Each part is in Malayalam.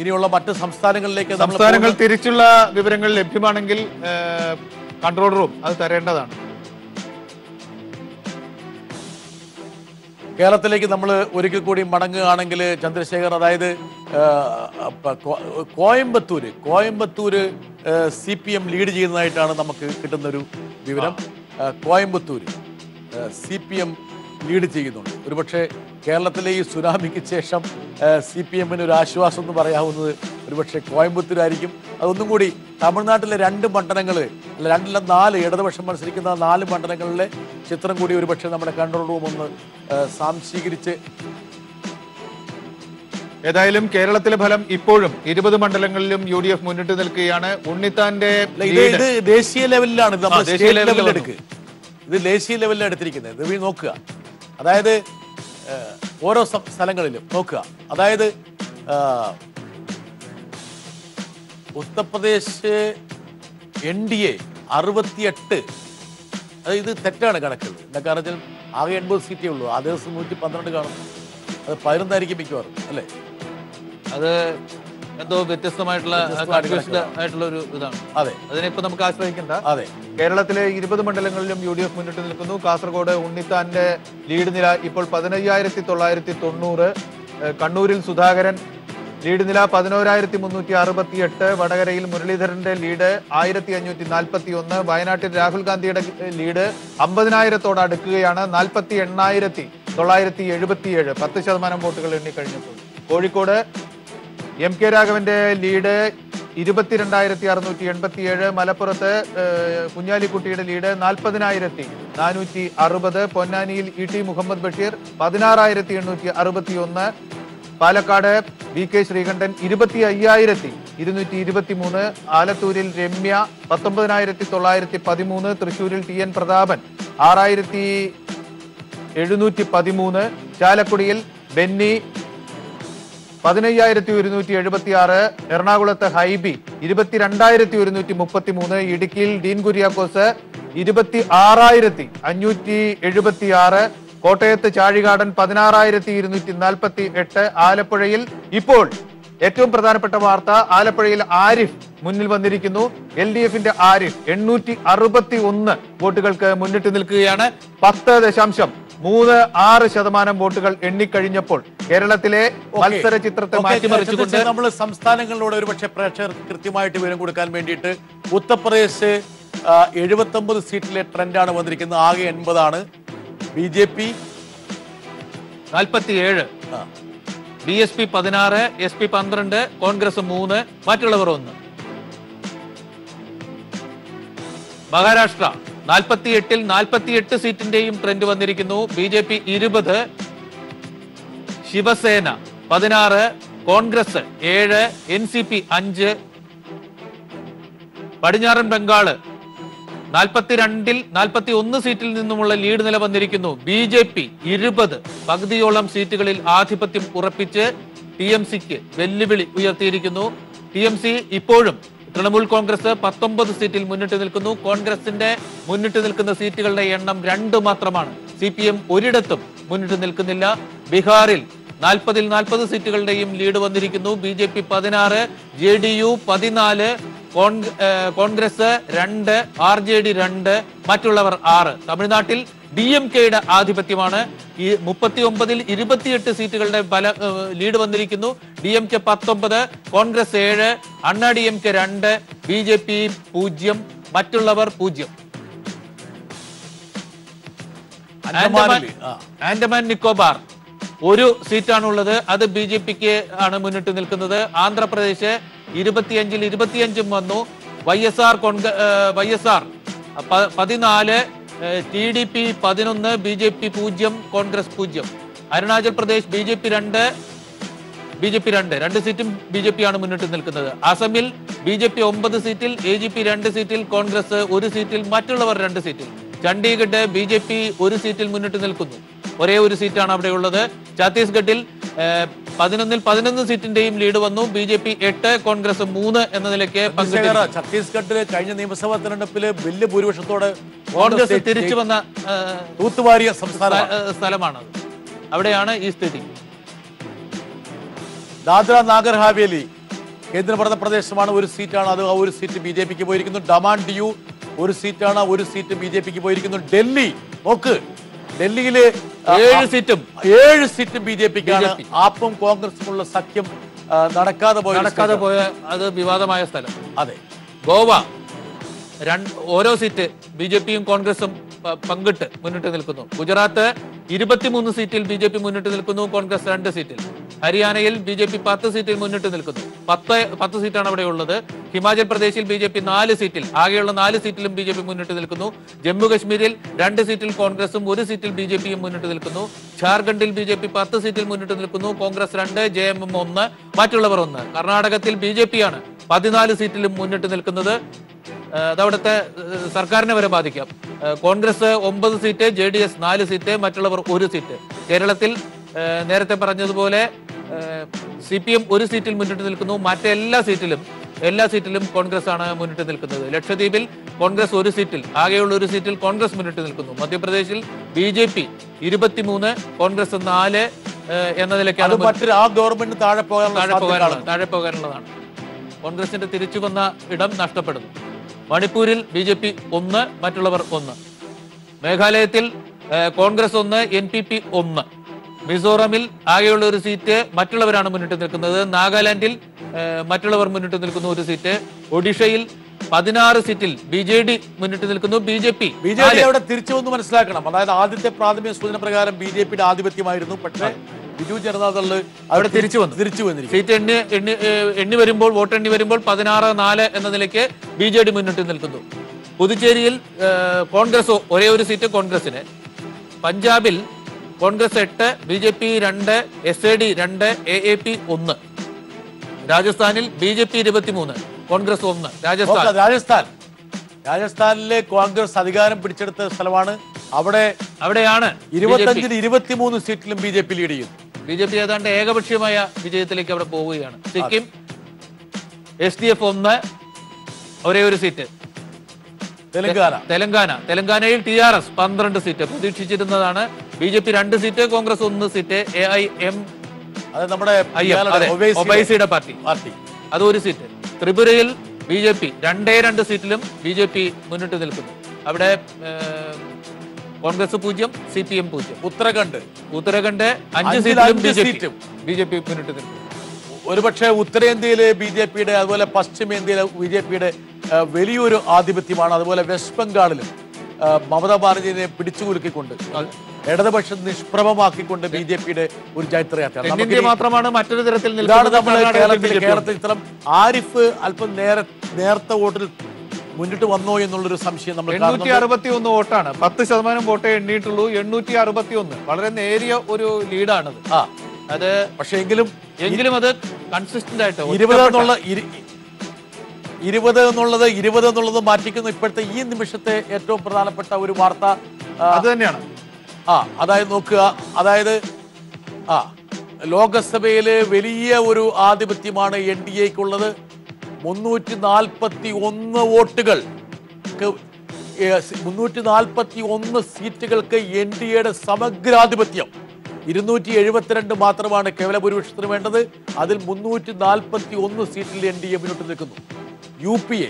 ഇനിയുള്ള മറ്റ് സംസ്ഥാനങ്ങളിലേക്ക് സംസ്ഥാനങ്ങൾ തിരിച്ചുള്ള വിവരങ്ങൾ ലഭ്യമാണെങ്കിൽ കൺട്രോൾ റൂം അത് തരേണ്ടതാണ്. കേരളത്തിലേക്ക് നമ്മൾ ഒരിക്കൽ കൂടി മടങ്ങുകയാണെങ്കിൽ ചന്ദ്രശേഖർ, അതായത് കോയമ്പത്തൂര് CPM ലീഡ് ചെയ്യുന്നതായിട്ടാണ് നമുക്ക് കിട്ടുന്നൊരു വിവരം. കോയമ്പത്തൂര് CPM ലീഡ് ചെയ്യുന്നുണ്ട്. ഒരുപക്ഷെ കേരളത്തിലെ ഈ സുനാമിക്ക് ശേഷം CPMന് ഒരു ആശ്വാസം എന്ന് പറയാവുന്നത് ഒരുപക്ഷെ കോയമ്പത്തൂരായിരിക്കും. അതൊന്നും കൂടി തമിഴ്നാട്ടിലെ രണ്ട് മണ്ഡലങ്ങൾ, അല്ല രണ്ടില്ല നാല് ഇടതുപക്ഷം മത്സരിക്കുന്ന നാല് മണ്ഡലങ്ങളിലെ ചിത്രം കൂടി ഒരുപക്ഷെ നമ്മുടെ കൺട്രോൾ റൂം ഒന്ന് സാംശീകരിച്ച്. ഏതായാലും കേരളത്തിലെ ഫലം ഇപ്പോഴും 20 മണ്ഡലങ്ങളിലും UDF മുന്നിട്ട് നിൽക്കുകയാണ്. ഉണ്ണിത്താന്റെ ദേശീയ ലെവലിലാണ് ഇത് ദേശീയ ലെവലിൽ എടുത്തിരിക്കുന്നത്. ഇത് നോക്കുക, അതായത് ഓരോ സ്ഥലങ്ങളിലും നോക്കുക. അതായത് ഉത്തർപ്രദേശ് NDA 68. അതായത് ഇത് തെറ്റാണ് കണക്ക്. എന്താ കാരണം വെച്ചാൽ ആകെ 80 സീറ്റേ ഉള്ളൂ. ആ ദിവസം 112 കാണും. അത് 11 ആയിരിക്കും മിക്കവാറും, അല്ലേ? അത് എന്തോ വ്യത്യസ്തമായിട്ടുള്ള ആയിട്ടുള്ളൊരു ഇതാണ്. അതെ, അതിനിപ്പോൾ നമുക്ക് ആശ്രയിക്കണ്ട. അതെ, കേരളത്തിലെ 20 മണ്ഡലങ്ങളിലും UDF മുന്നിട്ട് നിൽക്കുന്നു. കാസർഗോഡ് ഉണ്ണിത്താന്റെ ലീഡ് നില ഇപ്പോൾ 15,990. കണ്ണൂരിൽ സുധാകരൻ ലീഡ് നില 11,368. വടകരയിൽ മുരളീധരന്റെ ലീഡ് 1,541. വയനാട്ടിൽ രാഹുൽ ഗാന്ധിയുടെ ലീഡ് 50,000 അടുക്കുകയാണ്. 48,977, 10% വോട്ടുകൾ എണ്ണിക്കഴിഞ്ഞപ്പോൾ. കോഴിക്കോട് MK രാഘവന്റെ ലീഡ് 22,687. മലപ്പുറത്ത് കുഞ്ഞാലിക്കുട്ടിയുടെ ലീഡ് 40,460. പൊന്നാനിയിൽ ET മുഹമ്മദ് ബഷീർ 16,861. പാലക്കാട് VK ശ്രീകണ്ഠൻ 25,223. ആലത്തൂരിൽ രമ്യ 19,913. തൃശൂരിൽ TN പ്രതാപൻ 6,713. ചാലക്കുടിയിൽ ബെന്നി 15,176. എറണാകുളത്ത് ഹൈബി 22,133. ഇടുക്കിയിൽ ഡീൻ കുര്യാക്കോസ് 26,576. കോട്ടയത്ത് ചാഴികാടൻ 16,248. ആലപ്പുഴയിൽ ഇപ്പോൾ ഏറ്റവും പ്രധാനപ്പെട്ട വാർത്ത, ആലപ്പുഴയിൽ ആരിഫ് മുന്നിൽ വന്നിരിക്കുന്നു. LDF ന്റെ ആരിഫ് 861 വോട്ടുകൾക്ക് മുന്നിട്ട് നിൽക്കുകയാണ്. 10.36% വോട്ടുകൾ എണ്ണിക്കഴിഞ്ഞപ്പോൾ കേരളത്തിലെ മത്സര ചിത്രത്തെ മാറ്റിമറിച്ചുകൊണ്ട് നമ്മൾ സംസ്ഥാനങ്ങളിലൂടെ ഒരുപക്ഷെ പ്രേക്ഷകർ കൃത്യമായിട്ട് വിവരം കൊടുക്കാൻ വേണ്ടിയിട്ട് ഉത്തർപ്രദേശ് 79 സീറ്റിലെ ട്രെൻഡാണ് വന്നിരിക്കുന്നത്. ആകെ 80 ആണ്. BJP 47, BSP 16, SP 12, കോൺഗ്രസ് 3, മറ്റുള്ളവർ 1. മഹാരാഷ്ട്ര 48-ൽ 48 സീറ്റിന്റെയും ട്രെൻഡ് വന്നിരിക്കുന്നു. BJP 20, Shiv Sena 16, Congress 7, NCP 5. പടിഞ്ഞാറൻ ബംഗാള് 42-ൽ 41 സീറ്റിൽ നിന്നുമുള്ള ലീഡ് നില വന്നിരിക്കുന്നു. BJP 20, പകുതിയോളം സീറ്റുകളിൽ ആധിപത്യം ഉറപ്പിച്ച് TMCക്ക് വെല്ലുവിളി ഉയർത്തിയിരിക്കുന്നു. TMC ഇപ്പോഴും തൃണമൂൽ കോൺഗ്രസ് 19 സീറ്റിൽ മുന്നിട്ട് നിൽക്കുന്നു. കോൺഗ്രസിന്റെ മുന്നിട്ട് നിൽക്കുന്ന സീറ്റുകളുടെ എണ്ണം 2 മാത്രമാണ്. CPM ഒരിടത്തും മുന്നിട്ട് നിൽക്കുന്നില്ല. ബീഹാറിൽ 40-ൽ 40 സീറ്റുകളുടെയും ലീഡ് വന്നിരിക്കുന്നു. BJP 16, JDU 14, കോൺഗ്രസ് 2, RJD 2, മറ്റുള്ളവർ 6. തമിഴ്നാട്ടിൽ DMKയുടെ ആധിപത്യമാണ്. ഈ 39-ൽ 28 സീറ്റുകളുടെ ലീഡ് വന്നിരിക്കുന്നു. DMK 19, കോൺഗ്രസ് 7, അണ്ണാ DMK 2, BJP 0, മറ്റുള്ളവർ 0. ആൻഡമാൻ നിക്കോബാർ 1 സീറ്റാണുള്ളത്. അത് BJPക്ക് ആണ് മുന്നിട്ട് നിൽക്കുന്നത്. ആന്ധ്രാപ്രദേശ് 25-ൽ 25 വന്നു. YSR 14, TDP 11, BJP 0, Congress 0. Arunachal Pradesh BJP 2, 2 സീറ്റും BJP ആണ് മുന്നിട്ട് നിൽക്കുന്നത്. അസമിൽ BJP 9 സീറ്റിൽ, AGP 2 സീറ്റിൽ, കോൺഗ്രസ് 1 സീറ്റിൽ, മറ്റുള്ളവർ 2 സീറ്റിൽ. ചണ്ഡീഗഡ് BJP 1 സീറ്റിൽ മുന്നിട്ട് നിൽക്കുന്നു. ഒരേ 1 സീറ്റാണ് അവിടെ ഉള്ളത്. ഛത്തീസ്ഗഡിൽ 11-ൽ 11 സീറ്റിന്റെയും ലീഡ് വന്നു. BJP 8, കോൺഗ്രസ് 3 എന്ന നിലയ്ക്ക്. ഛത്തീസ്ഗഡില് കഴിഞ്ഞ നിയമസഭാ തെരഞ്ഞെടുപ്പില് വലിയ ഭൂരിപക്ഷത്തോടെ കോൺഗ്രസ് തിരിച്ചു വന്ന തൂത്തുവാരിയ സ്ഥലമാണ്. അവിടെയാണ് ഈ സ്ഥിതി. ദാദ്ര നാഗർ ഹവേലി കേന്ദ്രഭരണ പ്രദേശമാണ്, ഒരു സീറ്റാണ് അത്. ആ ഒരു സീറ്റ് ബി ജെ പിക്ക് പോയിരിക്കുന്നു. ഡമാൻ ഡിയു ഒരു സീറ്റാണ്, ഒരു സീറ്റ് ബി ജെ പിക്ക് പോയിരിക്കുന്നു. ഡൽഹി നോക്ക്, ഡൽഹിയിലെ 7 സീറ്റും ബി ജെ പിക്കാണ്. ആപ്പും കോൺഗ്രസുമുള്ള സഖ്യം നടക്കാതെ പോയ അത് വിവാദമായ സ്ഥലം. അതെ, ഗോവ ഓരോ സീറ്റ് ബി ജെ പിയും കോൺഗ്രസും പങ്കിട്ട് മുന്നിട്ട് നിൽക്കുന്നു. ഗുജറാത്ത് 23 സീറ്റിൽ ബി ജെ പി മുന്നിട്ട് നിൽക്കുന്നു, കോൺഗ്രസ് 2 സീറ്റിൽ. ഹരിയാനയിൽ ബി ജെ പി 10 സീറ്റിൽ മുന്നിട്ട് നിൽക്കുന്നു, 10 സീറ്റാണ് അവിടെ ഉള്ളത്. ഹിമാചൽ പ്രദേശിൽ ബി ജെ പി 4 സീറ്റിൽ, ആകെയുള്ള 4 സീറ്റിലും ബി ജെ പി മുന്നിട്ട് നിൽക്കുന്നു. ജമ്മു കശ്മീരിൽ 2 സീറ്റിൽ കോൺഗ്രസും 1 സീറ്റിൽ ബി ജെ പിയും മുന്നിട്ട് നിൽക്കുന്നു. ജാർഖണ്ഡിൽ ബി ജെ പി 10 സീറ്റിൽ മുന്നിട്ട് നിൽക്കുന്നു, കോൺഗ്രസ് 2, JMM 1, മറ്റുള്ളവർ 1. കർണാടകത്തിൽ ബി ജെ പി ആണ് 14 സീറ്റിലും മുന്നിട്ട് നിൽക്കുന്നത്. അതവിടുത്തെ സർക്കാരിനെ വരെ ബാധിക്കാം. കോൺഗ്രസ് 9 സീറ്റ്, JDS 4 സീറ്റ്, മറ്റുള്ളവർ 1 സീറ്റ്. കേരളത്തിൽ നേരത്തെ പറഞ്ഞതുപോലെ CPM 1 സീറ്റിൽ മുന്നിട്ട് നിൽക്കുന്നു. മറ്റെല്ലാ സീറ്റിലും കോൺഗ്രസ് ആണ് മുന്നിട്ട് നിൽക്കുന്നത്. ലക്ഷദ്വീപിൽ കോൺഗ്രസ് 1 സീറ്റിൽ, ആകെയുള്ള 1 സീറ്റിൽ കോൺഗ്രസ് മുന്നിട്ട് നിൽക്കുന്നു. മധ്യപ്രദേശിൽ BJP 23, കോൺഗ്രസ് 4 എന്ന നിലയ്ക്കാണ്. താഴെ പോകാനുള്ളതാണ്. കോൺഗ്രസിന്റെ തിരിച്ചു വന്ന ഇടം നഷ്ടപ്പെടുന്നു. മണിപ്പൂരിൽ BJP 1, മറ്റുള്ളവർ 1. മേഘാലയത്തിൽ കോൺഗ്രസ് 1, NPP 1. മിസോറമിൽ ആകെയുള്ള 1 സീറ്റ്, മറ്റുള്ളവരാണ് മുന്നിട്ട് നിൽക്കുന്നത്. നാഗാലാൻഡിൽ മറ്റുള്ളവർ മുന്നിട്ട് നിൽക്കുന്നു 1 സീറ്റ്. ഒഡീഷയിൽ 16 സീറ്റിൽ BJD മുന്നിട്ട് നിൽക്കുന്നു, BJP അവിടെ തിരിച്ചു വന്ന് മനസ്സിലാക്കണം. അതായത് ആദ്യത്തെ പ്രാഥമിക സൂചന പ്രകാരം BJPയുടെ ആധിപത്യമായിരുന്നു, പക്ഷേ ബിജു ജനതാദള് അവിടെ തിരിച്ചു വന്നിരിക്കും. സീറ്റ് വോട്ടെണ്ണി വരുമ്പോൾ 16-4 എന്ന നിലയ്ക്ക് BJD മുന്നിട്ട് നിൽക്കുന്നു. പുതുച്ചേരിയിൽ കോൺഗ്രസ് 1 സീറ്റ് കോൺഗ്രസിന്. പഞ്ചാബിൽ കോൺഗ്രസ് 8, BJP 2, SAD 2, AAP 1. രാജസ്ഥാനിൽ BJP 23, കോൺഗ്രസ് 1. രാജസ്ഥാനിലെ കോൺഗ്രസ് അധികാരം പിടിച്ചെടുത്ത സ്ഥലമാണ്. അവിടെയാണ് 25-23 സീറ്റിലും BJP ലീഡ് ചെയ്യുന്നു. BJP ഏതാണ്ട് ഏകപക്ഷീയമായ വിജയത്തിലേക്ക് അവിടെ പോവുകയാണ്. Sikkim SDF 1, 1 seat. തെലങ്കാനയിൽ TRS 12 സീറ്റ്. പ്രതീക്ഷിച്ചിരുന്നതാണ്. BJP 2 seat, Congress 1 seat. നമ്മുടെ പാർട്ടി അത് 1 സീറ്റ്. ത്രിപുരയിൽ BJP 2 സീറ്റിലും BJP മുന്നിട്ട് നിൽക്കുന്നു. അവിടെ കോൺഗ്രസ് 0, CPM 0. ഉത്തരാഖണ്ഡ് 5 സീറ്റിലും BJP മുന്നിട്ട് നിൽക്കുന്നു. ഒരുപക്ഷെ ഉത്തരേന്ത്യയിലെ BJPയുടെ, അതുപോലെ പശ്ചിമേന്ത്യയിലെ BJPയുടെ വലിയൊരു ആധിപത്യമാണ്. അതുപോലെ വെസ്റ്റ് ബംഗാളിലും മമതാ ബാനർജിയെ പിടിച്ചുകുലുക്കിക്കൊണ്ട്, ഇടതുപക്ഷം നിഷ്പ്രഭമാക്കിക്കൊണ്ട് BJPയുടെ ഒരു ചൈത്രയാത്ര മാത്രമാണ്. മറ്റൊരു തരത്തിൽ കേരളത്തിൽ ഇത്തരം ആരിഫ് അല്പം നേരത്തെ വോട്ടിൽ മുന്നിട്ട് വന്നോ എന്നുള്ളൊരു സംശയം. നമ്മൾ 861 വോട്ടാണ്, 10% വോട്ടേ എണ്ണിയിട്ടുള്ളൂ. 861 വളരെ നേരിയ ഒരു ലീഡാണത്. അത് പക്ഷേ എങ്കിലും അത് കൺസിസ്റ്റന്റ് ആയിട്ട് 20 എന്നുള്ളത് മാറ്റിക്കുന്നു. ഇപ്പോഴത്തെ ഈ നിമിഷത്തെ ഏറ്റവും പ്രധാനപ്പെട്ട ഒരു വാർത്ത അത് തന്നെയാണ്. അതായത് നോക്കുക, ലോകസഭയിലെ വലിയ ഒരു ആധിപത്യമാണ് NDAക്കുള്ളത്. 341 സീറ്റുകൾക്ക് NDAയുടെ സമഗ്രാധിപത്യം. 272 മാത്രമാണ് കേവല ഭൂരിപക്ഷത്തിന് വേണ്ടത്. അതിൽ 341 സീറ്റിൽ NDA മുന്നോട്ട് നിൽക്കുന്നു. UPA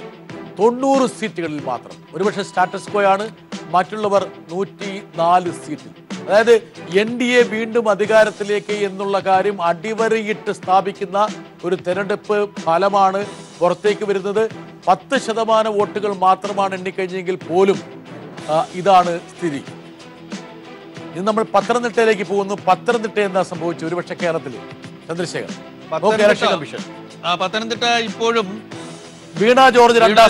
90 സീറ്റുകളിൽ മാത്രം. ഒരുപക്ഷെ സ്റ്റാറ്റസ് കോയാണ്. മറ്റുള്ളവർ 104 സീറ്റിൽ. അതായത് NDA വീണ്ടും അധികാരത്തിലേക്ക് എന്നുള്ള കാര്യം അടിവരയിട്ട് സ്ഥാപിക്കുന്ന ഒരു തെരഞ്ഞെടുപ്പ് ഫലമാണ് പുറത്തേക്ക് വരുന്നത്. 10% വോട്ടുകൾ മാത്രമാണ് എണ്ണിക്കഴിഞ്ഞെങ്കിൽ പോലും ഇതാണ് സ്ഥിതി. ഇന്ന് നമ്മൾ പത്തനംതിട്ടയിലേക്ക് പോകുന്നു. പത്തനംതിട്ട എന്താ സംഭവിച്ചു? ഒരുപക്ഷെ കേരളത്തിൽ ചന്ദ്രശേഖർ പത്തനംതിട്ട ഇപ്പോഴും വീണ ജോർജ് 2ാം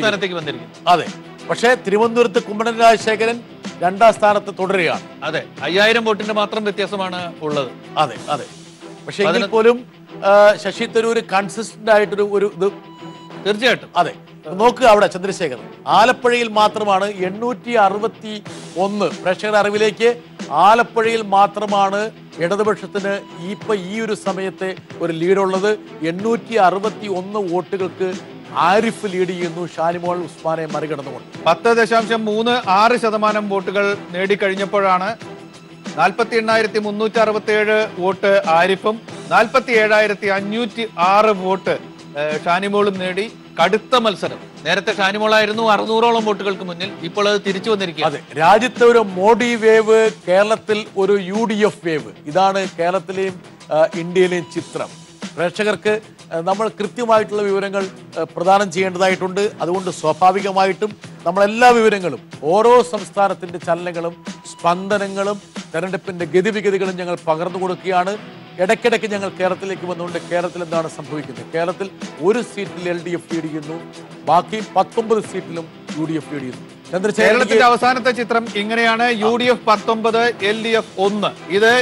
സ്ഥാനത്തേക്ക് വന്നിരിക്കുന്നു. അതെ, പക്ഷേ തിരുവനന്തപുരത്ത് കുമ്മനം രാജശേഖരൻ 2ാം സ്ഥാനത്ത് തുടരുകയാണ്. അതെ, 5000 വോട്ടിന്റെ മാത്രം വ്യത്യാസമാണ് ഉള്ളത്. അതെ പക്ഷേ എങ്കിൽ പോലും ശശി തരൂർ കൺസിസ്റ്റന്റ് ആയിട്ടൊരു ഇത് തീർച്ചയായിട്ടും. അതെ, നോക്കുക അവിടെ ചന്ദ്രശേഖരൻ. ആലപ്പുഴയിൽ മാത്രമാണ് 861. പ്രേക്ഷകരുടെ അറിവിലേക്ക്, ആലപ്പുഴയിൽ മാത്രമാണ് ഇടതുപക്ഷത്തിന് ഈ ഒരു സമയത്തെ ഒരു ലീഡുള്ളത്. 861 വോട്ടുകൾക്ക് ആരിഫ് ലീഡ് ചെയ്യുന്നു, ഷാനിമോൾ ഉസ്മാനെ മറികടന്നുകൊണ്ട്. 10.36% വോട്ടുകൾ നേടിക്കഴിഞ്ഞപ്പോഴാണ് 48,367 വോട്ട് ആരിഫും 47,506 വോട്ട് ഷാനിമോളും നേടി കടുത്ത മത്സരം. നേരത്തെ ഷാനിമോളായിരുന്നു 600ഓളം വോട്ടുകൾക്ക് മുന്നിൽ, ഇപ്പോൾ അത് തിരിച്ചു വന്നിരിക്കുക. അതെ, രാജ്യത്തെ ഒരു മോഡി വേവ്, കേരളത്തിൽ ഒരു UDF വേവ്. ഇതാണ് കേരളത്തിലെയും ഇന്ത്യയിലെയും ചിത്രം. പ്രേക്ഷകർക്ക് നമ്മൾ കൃത്യമായിട്ടുള്ള വിവരങ്ങൾ പ്രദാനം ചെയ്യേണ്ടതായിട്ടുണ്ട്. അതുകൊണ്ട് സ്വാഭാവികമായിട്ടും നമ്മളെല്ലാ വിവരങ്ങളും, ഓരോ സംസ്ഥാനത്തിൻ്റെ ചലനങ്ങളും സ്പന്ദനങ്ങളും തെരഞ്ഞെടുപ്പിൻ്റെ ഗതിവിഗതികളും ഞങ്ങൾ പകർന്നു കൊടുക്കുകയാണ്. ഇടയ്ക്കിടയ്ക്ക് ഞങ്ങൾ കേരളത്തിലേക്ക് വന്നുകൊണ്ട് കേരളത്തിൽ എന്താണ് സംഭവിക്കുന്നത്, കേരളത്തിൽ ഒരു സീറ്റിൽ LDF ലീഡിയുന്നു, ബാക്കി 19 സീറ്റിലും UDF ലീഡിയുന്നു. കേരളത്തിന്റെ അവസാനത്തെ ചിത്രം ഇങ്ങനെയാണ്. UDF 19 LDF 1. ഇത്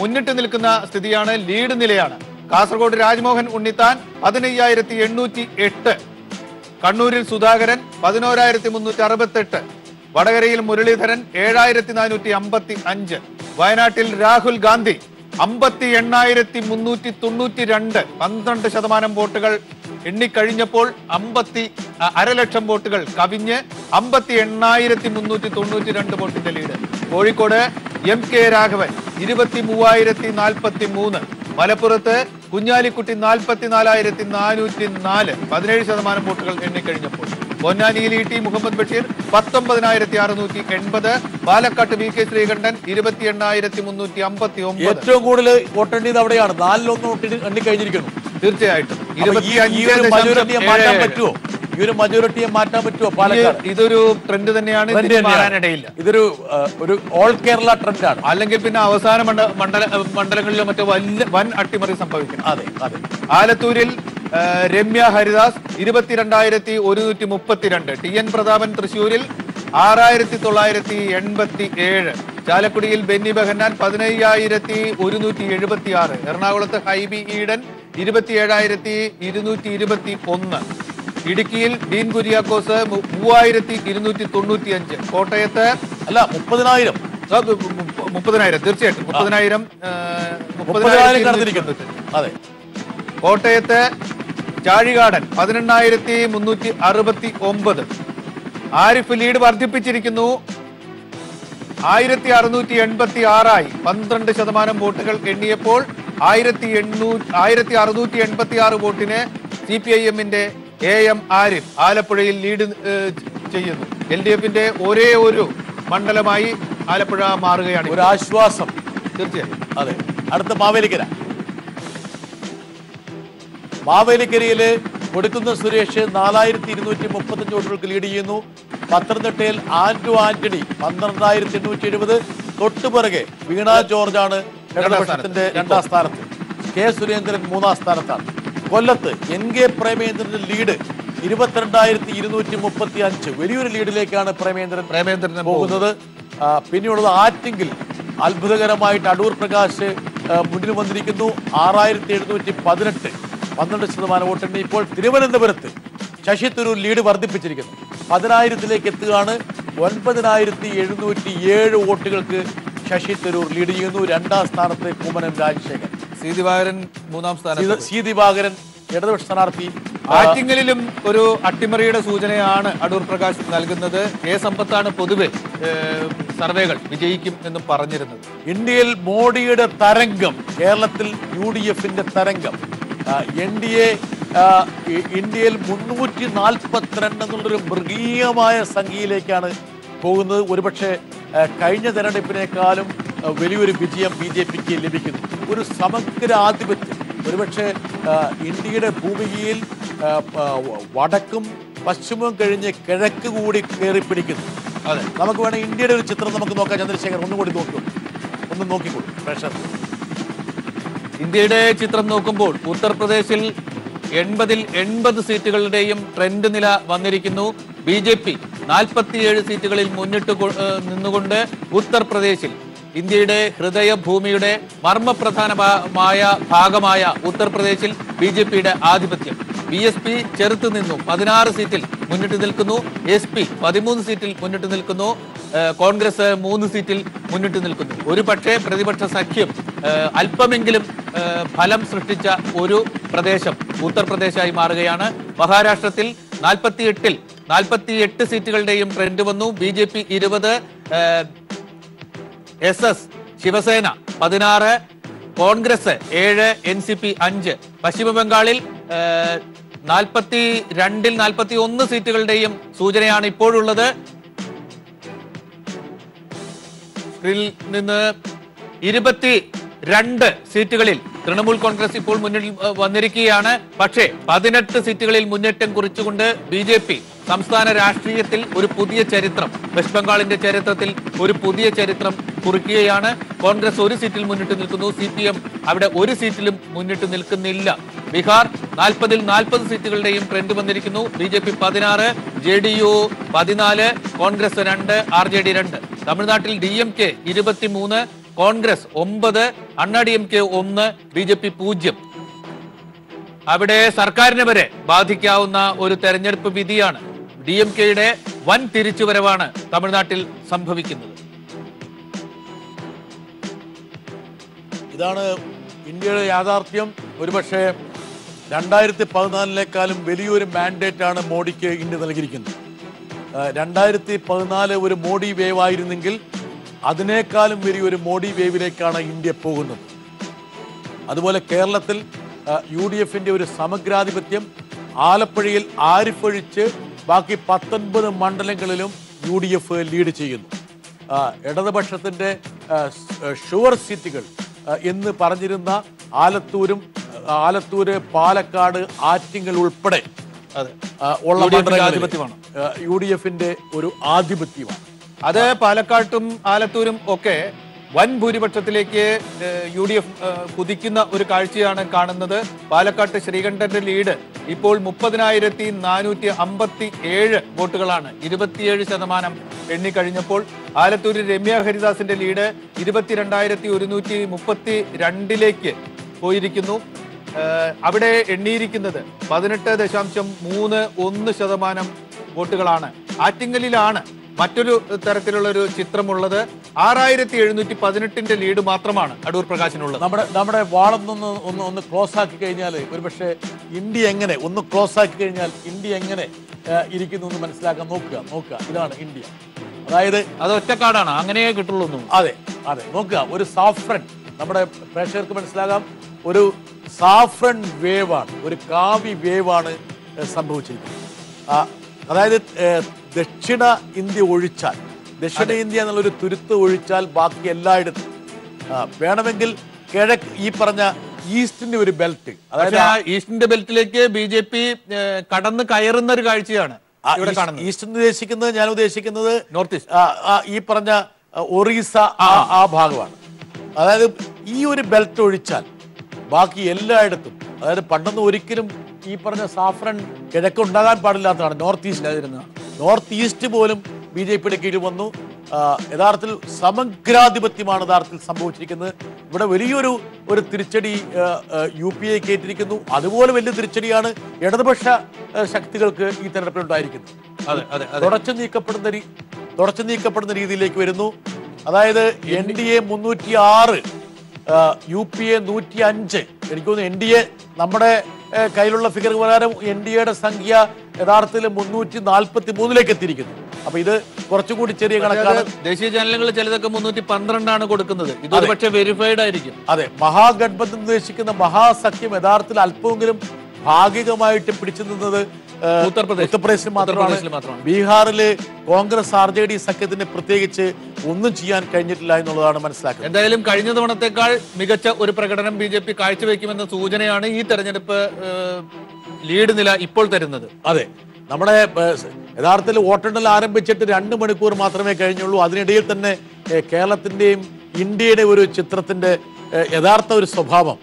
മുന്നിട്ട് നിൽക്കുന്ന സ്ഥിതിയാണ്, ലീഡ് നിലയാണ്. കാസർഗോഡ് രാജ്മോഹൻ ഉണ്ണിത്താൻ 15,808, കണ്ണൂരിൽ സുധാകരൻ 11,368, വടകരയിൽ മുരളീധരൻ 7,455, വയനാട്ടിൽ രാഹുൽ ഗാന്ധി 58,392, 12% വോട്ടുകൾ എണ്ണിക്കഴിഞ്ഞപ്പോൾ 2,50,000 വോട്ടുകൾ കവിഞ്ഞ് 58,392 വോട്ടിന്റെ ലീഡ്. കോഴിക്കോട് MK രാഘവൻ 23,043, മലപ്പുറത്ത് കുഞ്ഞാലിക്കുട്ടി 44,404, 17% വോട്ടുകൾ എണ്ണിക്കഴിഞ്ഞപ്പോൾ. പൊന്നാനിയിൽ ET മുഹമ്മദ് ബഷീർ 19,680, പാലക്കാട്ട് VK ശ്രീകണ്ഠൻ 28,359. ഏറ്റവും കൂടുതൽ വോട്ടെണ്ണിയത് അവിടെയാണ്, 4-1 വോട്ട് എണ്ണിക്കഴിഞ്ഞിരിക്കുന്നു. തീർച്ചയായിട്ടും ഇതൊരു ട്രെൻഡ് തന്നെയാണ്, ഇതൊരു ഓൾ കേരള ട്രെൻഡാണ്. അല്ലെങ്കിൽ പിന്നെ അവസാന മണ്ഡലങ്ങളിലും മറ്റോ വൻ അട്ടിമറി സംഭവിക്കണം. അതെ അതെ. ആലത്തൂരിൽ രമ്യ ഹരിദാസ് 22,132, TN പ്രതാപൻ തൃശൂരിൽ 6,987, ചാലക്കുടിയിൽ ബെന്നി ബെഹന്നാൻ 15,176, എറണാകുളത്ത് ഹൈബി ഈഡൻ 27,221, ഇടുക്കിയിൽ ഡീൻ കുര്യാക്കോസ് 3,295, കോട്ടയത്ത് 30,000 തീർച്ചയായിട്ടും 30,000, കോട്ടയത്ത് ചാഴികാടൻ 18,369. ആരിഫ് ലീഡ് വർദ്ധിപ്പിച്ചിരിക്കുന്നു, 1,686, 12% വോട്ടുകൾ എണ്ണിയപ്പോൾ 1,686 വോട്ടിന് CPIM AM ആരിഫ് ആലപ്പുഴയിൽ ലീഡ് ചെയ്യുന്നു. LDF ഒരേ ഒരു മണ്ഡലമായി ആലപ്പുഴ മാറുകയാണ്, ഒരു ആശ്വാസം തീർച്ചയായും. അതെ. അടുത്ത മാവേലിക്കര. മാവേലിക്കരയില് കൊടുക്കുന്ന സുരേഷ് 4,235 വോട്ടുകൾക്ക് ലീഡ് ചെയ്യുന്നു. പത്തനംതിട്ടയിൽ ആന്റോ ആന്റണി 12,870, തൊട്ടുപിറകെ വീണ ജോർജാണ് ഇടതുപക്ഷത്തിന്റെ രണ്ടാം സ്ഥാനത്ത്, K സുരേന്ദ്രൻ മൂന്നാം സ്ഥാനത്താണ്. കൊല്ലത്ത് NK പ്രേമേന്ദ്രന്റെ ലീഡ് 22,235, വലിയൊരു ലീഡിലേക്കാണ് പ്രേമേന്ദ്രൻ പോകുന്നത്. പിന്നെയുള്ളത് ആറ്റിങ്കിൽ അത്ഭുതകരമായിട്ട് അടൂർ പ്രകാശ് മുന്നിൽ വന്നിരിക്കുന്നു, 6,718, 12% വോട്ടെണ്ണി. ഇപ്പോൾ തിരുവനന്തപുരത്ത് ശശി തരൂർ ലീഡ് വർദ്ധിപ്പിച്ചിരിക്കുന്നു, 10,000ലേക്ക് എത്തുകയാണ്, 9,707 വോട്ടുകൾക്ക് ശശി തരൂർ ലീഡ് ചെയ്യുന്നു. രണ്ടാം സ്ഥാനത്ത് കുമ്മനം രാജശേഖരൻ, സി.ദിവാകരൻ മൂന്നാം സ്ഥാനം, സി.ദിവാകരൻ ഇടതുപക്ഷ സ്ഥാനാർത്ഥി. ആറ്റിങ്ങലിലും ഒരു അട്ടിമറിയുടെ സൂചനയാണ് അടൂർ പ്രകാശ് നൽകുന്നത്. K സമ്പത്താണ് പൊതുവെ സർവേകൾ വിജയിക്കും എന്ന് പറഞ്ഞിരുന്നത്. ഇന്ത്യയിൽ മോഡിയുടെ തരംഗം, കേരളത്തിൽ UDFന്റെ തരംഗം. NDA ഇന്ത്യയിൽ 342 എന്നുള്ളൊരു മൃഗീയമായ സംഖ്യയിലേക്കാണ് പോകുന്നത്. ഒരുപക്ഷെ കഴിഞ്ഞ തെരഞ്ഞെടുപ്പിനേക്കാളും വലിയൊരു വിജയം BJPക്ക് ലഭിക്കുന്നു. ഒരു സമഗ്ര ആധിപത്യം, ഒരുപക്ഷെ ഇന്ത്യയുടെ ഭൂമികയിൽ വടക്കും പശ്ചിമവും കഴിഞ്ഞ് കിഴക്ക് കൂടി കയറിപ്പിടിക്കുന്നു. അതെ, നമുക്ക് വേണേൽ ഇന്ത്യയുടെ ഒരു ചിത്രം നമുക്ക് നോക്കാം. ചന്ദ്രശേഖരൻ ഒന്നും കൂടി നോക്കൂ, ഒന്ന് നോക്കിക്കോളൂ പ്രഷർ. ഇന്ത്യയുടെ ചിത്രം നോക്കുമ്പോൾ ഉത്തർപ്രദേശിൽ 80-80 സീറ്റുകളുടെയും ട്രെൻഡ് നില വന്നിരിക്കുന്നു. BJP 47 സീറ്റുകളിൽ മുന്നിട്ട് നിന്നുകൊണ്ട് ഉത്തർപ്രദേശിൽ, ഇന്ത്യയുടെ ഹൃദയഭൂമിയുടെ മർമ്മപ്രധാനമായ ഭാഗമായ ഉത്തർപ്രദേശിൽ BJPയുടെ ആധിപത്യം. BSP ചെറുത്തു നിന്നു 16 സീറ്റിൽ മുന്നിട്ട് നിൽക്കുന്നു, SP 13 സീറ്റിൽ മുന്നിട്ട് നിൽക്കുന്നു, കോൺഗ്രസ് 3 സീറ്റിൽ മുന്നിട്ട് നിൽക്കുന്നു. ഒരു പക്ഷേ പ്രതിപക്ഷ സഖ്യം അല്പമെങ്കിലും ഫലം സൃഷ്ടിച്ച ഒരു പ്രദേശം ഉത്തർപ്രദേശായി മാറുകയാണ്. മഹാരാഷ്ട്രത്തിൽ 48 സീറ്റുകളുടെയും ട്രെൻഡ് വന്നു. BJP 20, SS Shiv Sena 16, Congress 7, NCP 5. പശ്ചിമ ബംഗാളിൽ 42-ൽ 41 സീറ്റുകളുടെയും സൂചനയാണ് ഇപ്പോഴുള്ളത്. സ്ക്രീനിൽ നിന്ന് 22 സീറ്റുകളിൽ തൃണമൂൽ കോൺഗ്രസ് ഇപ്പോൾ മുന്നിൽ വന്നിരിക്കുകയാണ്. പക്ഷേ 18 സീറ്റുകളിൽ മുന്നേറ്റം കുറിച്ചുകൊണ്ട് ബിജെപി സംസ്ഥാന രാഷ്ട്രീയത്തിൽ ഒരു പുതിയ ചരിത്രം, വെസ്റ്റ് ബംഗാളിന്റെ ചരിത്രത്തിൽ ഒരു പുതിയ ചരിത്രം കുറിക്കുകയാണ്. കോൺഗ്രസ് ഒരു സീറ്റിൽ മുന്നിട്ട് നിൽക്കുന്നു. CPM അവിടെ ഒരു സീറ്റിലും മുന്നിട്ട് നിൽക്കുന്നില്ല. ബീഹാർ 40-ൽ 40 സീറ്റുകളുടെയും ട്രെൻഡ് വന്നിരിക്കുന്നു. BJP 16, JDU 14, Congress 2, RJD 2. തമിഴ്നാട്ടിൽ DMK 23, കോൺഗ്രസ് 9, അണ്ണാ DMK 1, BJP 0. അവിടെ സർക്കാരിനെ വരെ ബാധിക്കാവുന്ന ഒരു തെരഞ്ഞെടുപ്പ് വിധിയാണ്. DMKയുടെ വൻ തിരിച്ചുവരവാണ് തമിഴ്നാട്ടിൽ സംഭവിക്കുന്നത്. ഇതാണ് ഇന്ത്യയുടെ യാഥാർത്ഥ്യം. ഒരുപക്ഷെ 2014-നെക്കാളും വലിയൊരു മാൻഡേറ്റ് ആണ് മോഡിക്ക് ഇന്ത്യ നൽകിയിരിക്കുന്നത്. 2014 ഒരു മോഡി വേവ് ആയിരുന്നെങ്കിൽ അതിനേക്കാളും വലിയൊരു മോഡി വേവിലേക്കാണ് ഇന്ത്യ പോകുന്നത്. അതുപോലെ കേരളത്തിൽ UDFന്റെ ഒരു സമഗ്രാധിപത്യം, ആലപ്പുഴയിൽ ആരിഫഴിച്ച് ബാക്കി 19 മണ്ഡലങ്ങളിലും UDF ലീഡ് ചെയ്യുന്നു. ഇടതുപക്ഷത്തിൻ്റെ ഷുവർ സീറ്റുകൾ എന്ന് പറഞ്ഞിരുന്ന ആലത്തൂര്, പാലക്കാട്, ആറ്റിങ്ങൽ ഉൾപ്പെടെ ഉള്ള മണ്ഡലമാണ് UDFന്റെ ഒരു ആധിപത്യമാണ്. അത് പാലക്കാട്ടും ആലത്തൂരും ഒക്കെ വൻ ഭൂരിപക്ഷത്തിലേക്ക് UDF കുതിക്കുന്ന ഒരു കാഴ്ചയാണ് കാണുന്നത്. പാലക്കാട്ട് ശ്രീകണ്ഠന്റെ ലീഡ് ഇപ്പോൾ 30,457 വോട്ടുകളാണ്, 27% എണ്ണിക്കഴിഞ്ഞപ്പോൾ. ആലത്തൂരിൽ രമ്യ ഹരിദാസിന്റെ ലീഡ് 22,132 പോയിരിക്കുന്നു. അവിടെ എണ്ണിയിരിക്കുന്നത് 18.31% വോട്ടുകളാണ്. ആറ്റിങ്ങലിലാണ് മറ്റൊരു തരത്തിലുള്ള ഒരു ചിത്രമുള്ളത്. 6,718 ലീഡ് മാത്രമാണ് അടൂർ പ്രകാശിനുള്ളത്. നമ്മുടെ വാളൊന്ന് ക്ലോസ് ആക്കി കഴിഞ്ഞാൽ ഒരുപക്ഷെ ഇന്ത്യ എങ്ങനെ ഇരിക്കുന്നു എന്ന് മനസ്സിലാക്കാൻ നോക്കുക. ഇതാണ് ഇന്ത്യ. അതായത് അത് ഒറ്റക്കാടാണ്, അങ്ങനെ കിട്ടുള്ളൂ. അതെ അതെ, നോക്കുക. ഒരു സാഫ്രൻ, നമ്മുടെ പ്രേക്ഷകർക്ക് മനസ്സിലാകാം, ഒരു സാഫ്രൻ വേവാണ്, ഒരു കാവി വേവാണ് സംഭവിച്ചിരിക്കുന്നത്. അതായത് ദക്ഷിണ ഇന്ത്യ എന്നുള്ളൊരു തുരുത്ത് ഒഴിച്ചാൽ ബാക്കി എല്ലായിടത്തും വേണമെങ്കിൽ കിഴക്ക് ഈ പറഞ്ഞ ഈസ്റ്റിന്റെ ഒരു ബെൽറ്റ്, അതായത് ആ ഈസ്റ്റിന്റെ ബെൽറ്റിലേക്ക് BJP കടന്ന് കയറുന്ന ഒരു കാഴ്ചയാണ് ഇവിടെ കാണുന്നത്. ഈസ്റ്റ് എന്ന് ഉദ്ദേശിക്കുന്നത്, ഞാൻ ഉദ്ദേശിക്കുന്നത് നോർത്ത് ഈസ്റ്റ്, ഈ പറഞ്ഞ ഒറീസ ആ ഭാഗമാണ്. അതായത് ഈ ഒരു ബെൽറ്റ് ഒഴിച്ചാൽ ബാക്കി എല്ലായിടത്തും, അതായത് പണ്ടൊന്നും ഒരിക്കലും ഈ പറഞ്ഞ സാഫ്രൻ കിഴക്ക് ഉണ്ടാകാൻ പാടില്ലാത്തതാണ്. നോർത്ത് ഈസ്റ്റ് പോലും BJPയുടെ കീഴിൽ വന്നു. യഥാർത്ഥത്തിൽ സമഗ്രാധിപത്യമാണ് യഥാർത്ഥത്തിൽ സംഭവിച്ചിരിക്കുന്നത്. ഇവിടെ വലിയൊരു തിരിച്ചടി UPA കേട്ടിരിക്കുന്നു. അതുപോലെ വലിയ തിരിച്ചടിയാണ് ഇടതുപക്ഷ ശക്തികൾക്ക് ഈ തെരഞ്ഞെടുപ്പിൽ ഉണ്ടായിരിക്കുന്നത്. തുടച്ചു നീക്കപ്പെടുന്ന രീതിയിലേക്ക് വരുന്നു. അതായത് NDA 306, UPA 105. എനിക്ക് തോന്നുന്നു NDA നമ്മുടെ കയ്യിലുള്ള ഫിഗർ പ്രകാരം NDAയുടെ സംഖ്യ യഥാർത്ഥത്തിൽ 343 എത്തിയിരിക്കുന്നു. അപ്പൊ ഇത് കുറച്ചുകൂടി ചെറിയ കണക്കാണ്. ദേശീയ ചാനലുകൾ ചിലതൊക്കെ 312 കൊടുക്കുന്നത്. ഇത് പക്ഷേ വെരിഫൈഡ് ആയിരിക്കും. അതെ, മഹാഗഡ്ബന്ധൻ ഉദ്ദേശിക്കുന്ന മഹാസഖ്യം യഥാർത്ഥത്തിൽ അല്പമെങ്കിലും ഭാഗികമായിട്ട് പിടിച്ചു നിന്നത് ഉത്തർപ്രദേശിൽ മാത്രമാണ്. ബീഹാറില് കോൺഗ്രസ് RJD സഖ്യത്തിന് പ്രത്യേകിച്ച് ഒന്നും ചെയ്യാൻ കഴിഞ്ഞിട്ടില്ല എന്നുള്ളതാണ് മനസ്സിലാക്കുന്നത്. എന്തായാലും കഴിഞ്ഞ തവണത്തെക്കാൾ മികച്ച ഒരു പ്രകടനം BJP കാഴ്ചവെക്കുമെന്ന സൂചനയാണ് ഈ തെരഞ്ഞെടുപ്പ് ലീഡ് നില ഇപ്പോൾ തരുന്നത്. അതെ, നമ്മുടെ യഥാർത്ഥത്തിൽ വോട്ടെണ്ണൽ ആരംഭിച്ചിട്ട് 2 മണിക്കൂർ മാത്രമേ കഴിഞ്ഞുള്ളൂ. അതിനിടയിൽ തന്നെ കേരളത്തിന്റെയും ഇന്ത്യയുടെ ഒരു ചിത്രത്തിന്റെ യഥാർത്ഥ ഒരു സ്വഭാവം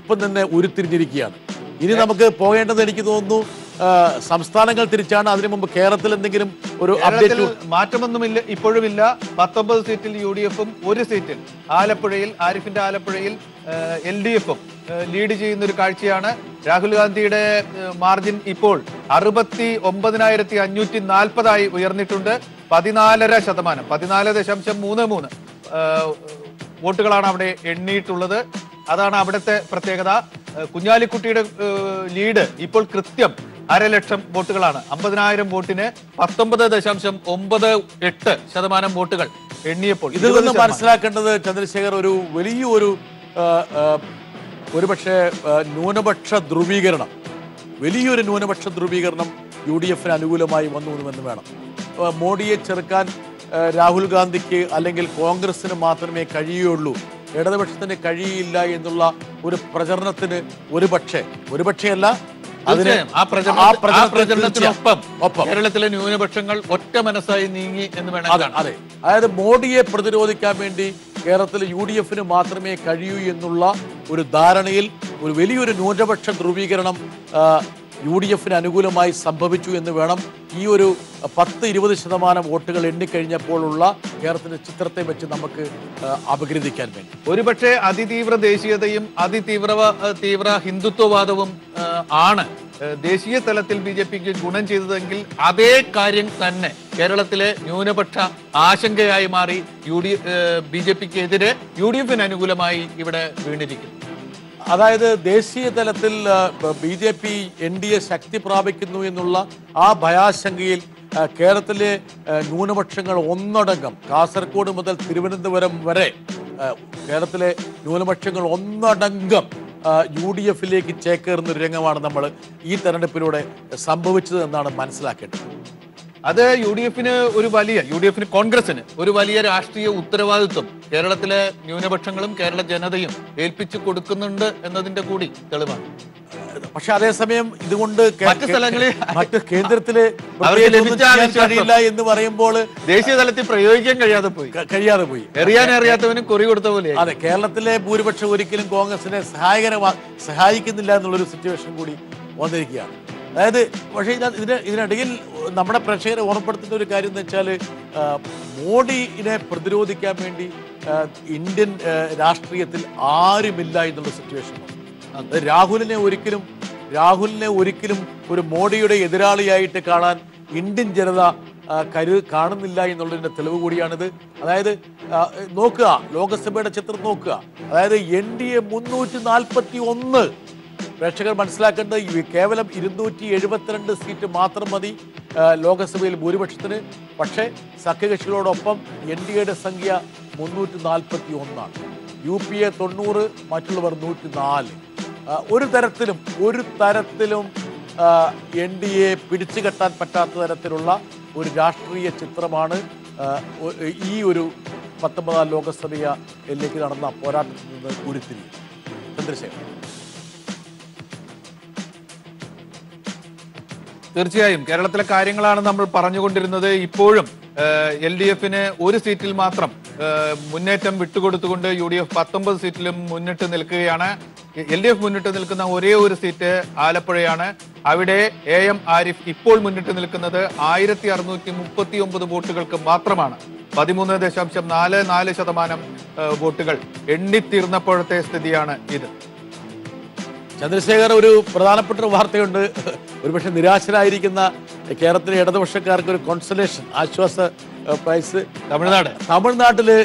ഇപ്പം തന്നെ ഉരുത്തിരിഞ്ഞിരിക്കുകയാണ്. ഇനി നമുക്ക് പോകേണ്ടത്, എനിക്ക് തോന്നുന്നു, സംസ്ഥാനങ്ങൾ തിരിച്ചാണ്. അതിനു മുമ്പ് കേരളത്തിൽ എന്തെങ്കിലും ഒരു അപ്ഡേറ്റ്? മാറ്റമൊന്നുമില്ല, ഇപ്പോഴുമില്ല. 19 സീറ്റിൽ UDFഉം 1 സീറ്റിൽ ആരിഫിന്റെ ആലപ്പുഴയിൽ LDFഉം ലീഡ് ചെയ്യുന്ന ഒരു കാഴ്ചയാണ്. രാഹുൽ ഗാന്ധിയുടെ മാർജിൻ ഇപ്പോൾ 69,540 ഉയർന്നിട്ടുണ്ട്. 14.33 വോട്ടുകളാണ് അവിടെ എണ്ണിയിട്ടുള്ളത്. അതാണ് അവിടുത്തെ പ്രത്യേകത. കുഞ്ഞാലിക്കുട്ടിയുടെ ലീഡ് ഇപ്പോൾ കൃത്യം 1,50,000 വോട്ടുകളാണ്. 50,000 വോട്ടിന് 19.98% വോട്ടുകൾ എണ്ണിയപ്പോൾ. ഇതിൽ നിന്ന് മനസ്സിലാക്കേണ്ടത്, ചന്ദ്രശേഖർ, ഒരു വലിയൊരു ഒരുപക്ഷെ ന്യൂനപക്ഷ ധ്രുവീകരണം വലിയൊരു ന്യൂനപക്ഷ ധ്രുവീകരണം യു ഡി എഫിന് അനുകൂലമായി വന്നുവെന്ന് വേണം. മോഡിയെ ചെറുക്കാൻ രാഹുൽ ഗാന്ധിക്ക് അല്ലെങ്കിൽ കോൺഗ്രസിന് മാത്രമേ കഴിയുകയുള്ളൂ, ഇടതുപക്ഷത്തിന് കഴിയില്ല എന്നുള്ള ഒരു പ്രചരണത്തിന് ഒരുപക്ഷെയല്ല കേരളത്തിലെ ന്യൂനപക്ഷങ്ങൾ ഒറ്റ മനസ്സായി നീങ്ങി എന്ന് വേണം. അതെ, അതായത് മോഡിയെ പ്രതിരോധിക്കാൻ വേണ്ടി കേരളത്തിലെ യു ഡി എഫിന് മാത്രമേ കഴിയൂ എന്നുള്ള ഒരു ധാരണയിൽ ഒരു വലിയൊരു ന്യൂനപക്ഷ ധ്രുവീകരണം യു ഡി എഫിന് അനുകൂലമായി സംഭവിച്ചു എന്ന് വേണം ഈ ഒരു 10-20% വോട്ടുകൾ എണ്ണിക്കഴിഞ്ഞപ്പോഴുള്ള കേരളത്തിന്റെ ചിത്രത്തെ വെച്ച് നമുക്ക് അപഗ്രഥിക്കാൻ വേണ്ടി. ഒരുപക്ഷെ അതിതീവ്ര ദേശീയതയും തീവ്ര ഹിന്ദുത്വവാദവും ആണ് ദേശീയ തലത്തിൽ ബി ജെ പിക്ക് ഗുണം ചെയ്തതെങ്കിൽ അതേ കാര്യം തന്നെ കേരളത്തിലെ ന്യൂനപക്ഷ ആശങ്കയായി മാറി ബി ജെ പിക്ക് എതിരെ യു ഡി എഫിന് അനുകൂലമായി ഇവിടെ വീണിരിക്കുന്നു. അതായത് ദേശീയ തലത്തിൽ ബി ജെ പി NDA ശക്തി പ്രാപിക്കുന്നു എന്നുള്ള ആ ഭയാശങ്കയിൽ കേരളത്തിലെ ന്യൂനപക്ഷങ്ങൾ ഒന്നടങ്കം, കാസർഗോഡ് മുതൽ തിരുവനന്തപുരം വരെ കേരളത്തിലെ ന്യൂനപക്ഷങ്ങൾ ഒന്നടങ്കം UDF-ലേക്ക് ചേക്കേറുന്ന ഒരു രംഗമാണ് നമ്മൾ ഈ തെരഞ്ഞെടുപ്പിലൂടെ സംഭവിച്ചത് എന്നാണ് മനസ്സിലാക്കേണ്ടത്. അത് യു ഡി എഫിന് കോൺഗ്രസിന് ഒരു വലിയ രാഷ്ട്രീയ ഉത്തരവാദിത്വം കേരളത്തിലെ ന്യൂനപക്ഷങ്ങളും കേരള ജനതയും ഏൽപ്പിച്ചു കൊടുക്കുന്നുണ്ട് എന്നതിന്റെ കൂടി തെളിവാണ്. പക്ഷെ അതേസമയം ഇതുകൊണ്ട് മറ്റ് കേന്ദ്രത്തില് കഴിയില്ല എന്ന് പറയുമ്പോൾ ദേശീയ തലത്തിൽ പ്രയോഗിക്കാൻ കഴിയാതെ പോയി അറിയാത്തവനും കുറി കൊടുത്ത പോലെ. അതെ, കേരളത്തിലെ ഭൂരിപക്ഷം ഒരിക്കലും കോൺഗ്രസിനെ സഹായിക്കുന്നില്ല എന്നുള്ളൊരു സിറ്റുവേഷൻ കൂടി വന്നിരിക്കുകയാണ്. അതായത് പക്ഷേ ഇതിനിടയിൽ നമ്മുടെ പ്രേക്ഷകരെ ഓർമ്മപ്പെടുത്തുന്ന ഒരു കാര്യം എന്ന് വെച്ചാൽ മോഡിയെ പ്രതിരോധിക്കാൻ വേണ്ടി ഇന്ത്യൻ രാഷ്ട്രീയത്തിൽ ആരുമില്ല എന്നുള്ള സിറ്റുവേഷൻ. രാഹുലിനെ ഒരിക്കലും ഒരു മോഡിയുടെ എതിരാളിയായിട്ട് കാണാൻ ഇന്ത്യൻ ജനത കാണുന്നില്ല എന്നുള്ളതിൻ്റെ തെളിവ് കൂടിയാണിത്. അതായത് നോക്കുക, ലോക്സഭയുടെ ചിത്രം നോക്കുക. അതായത് NDA 341, പ്രേക്ഷകർ മനസ്സിലാക്കേണ്ടത് കേവലം 272 സീറ്റ് മാത്രം മതി ലോക്സഭയിൽ ഭൂരിപക്ഷത്തിന്. പക്ഷേ സഖ്യകക്ഷികളോടൊപ്പം NDAയുടെ സംഖ്യ 341. UPA 90, മറ്റുള്ളവർ 104. ഒരു തരത്തിലും NDA പിടിച്ചു കെട്ടാൻ പറ്റാത്ത തരത്തിലുള്ള ഒരു രാഷ്ട്രീയ ചിത്രമാണ് ഈ ഒരു 19ാം ലോക്സഭയിലേക്ക് നടന്ന പോരാട്ടത്തിൽ നിന്ന് ഉരുത്തിരി. ചന്ദ്രശേഖരൻ, തീർച്ചയായും കേരളത്തിലെ കാര്യങ്ങളാണ് നമ്മൾ പറഞ്ഞുകൊണ്ടിരുന്നത്. ഇപ്പോഴും LDF-ന് ഒരു സീറ്റിൽ മാത്രം മുന്നേറ്റം വിട്ടുകൊടുത്തുകൊണ്ട് UDF 19 സീറ്റിലും മുന്നിട്ട് നിൽക്കുകയാണ്. LDF മുന്നിട്ട് നിൽക്കുന്ന ഒരേ ഒരു സീറ്റ് ആലപ്പുഴയാണ്. അവിടെ AM ആരിഫ് ഇപ്പോൾ മുന്നിട്ട് നിൽക്കുന്നത് 1639 വോട്ടുകൾക്ക് മാത്രമാണ്. 13.44% വോട്ടുകൾ എണ്ണിത്തീർന്നപ്പോഴത്തെ സ്ഥിതിയാണ് ഇത്. ചന്ദ്രശേഖർ, ഒരു പ്രധാനപ്പെട്ട വാർത്തയുണ്ട്. ഒരുപക്ഷെ നിരാശരായിരിക്കുന്ന കേരളത്തിലെ ഇടതുപക്ഷക്കാർക്ക് ഒരു കോൺസലേഷൻ, ആശ്വാസ പ്രൈസ്. തമിഴ്നാട്ടില്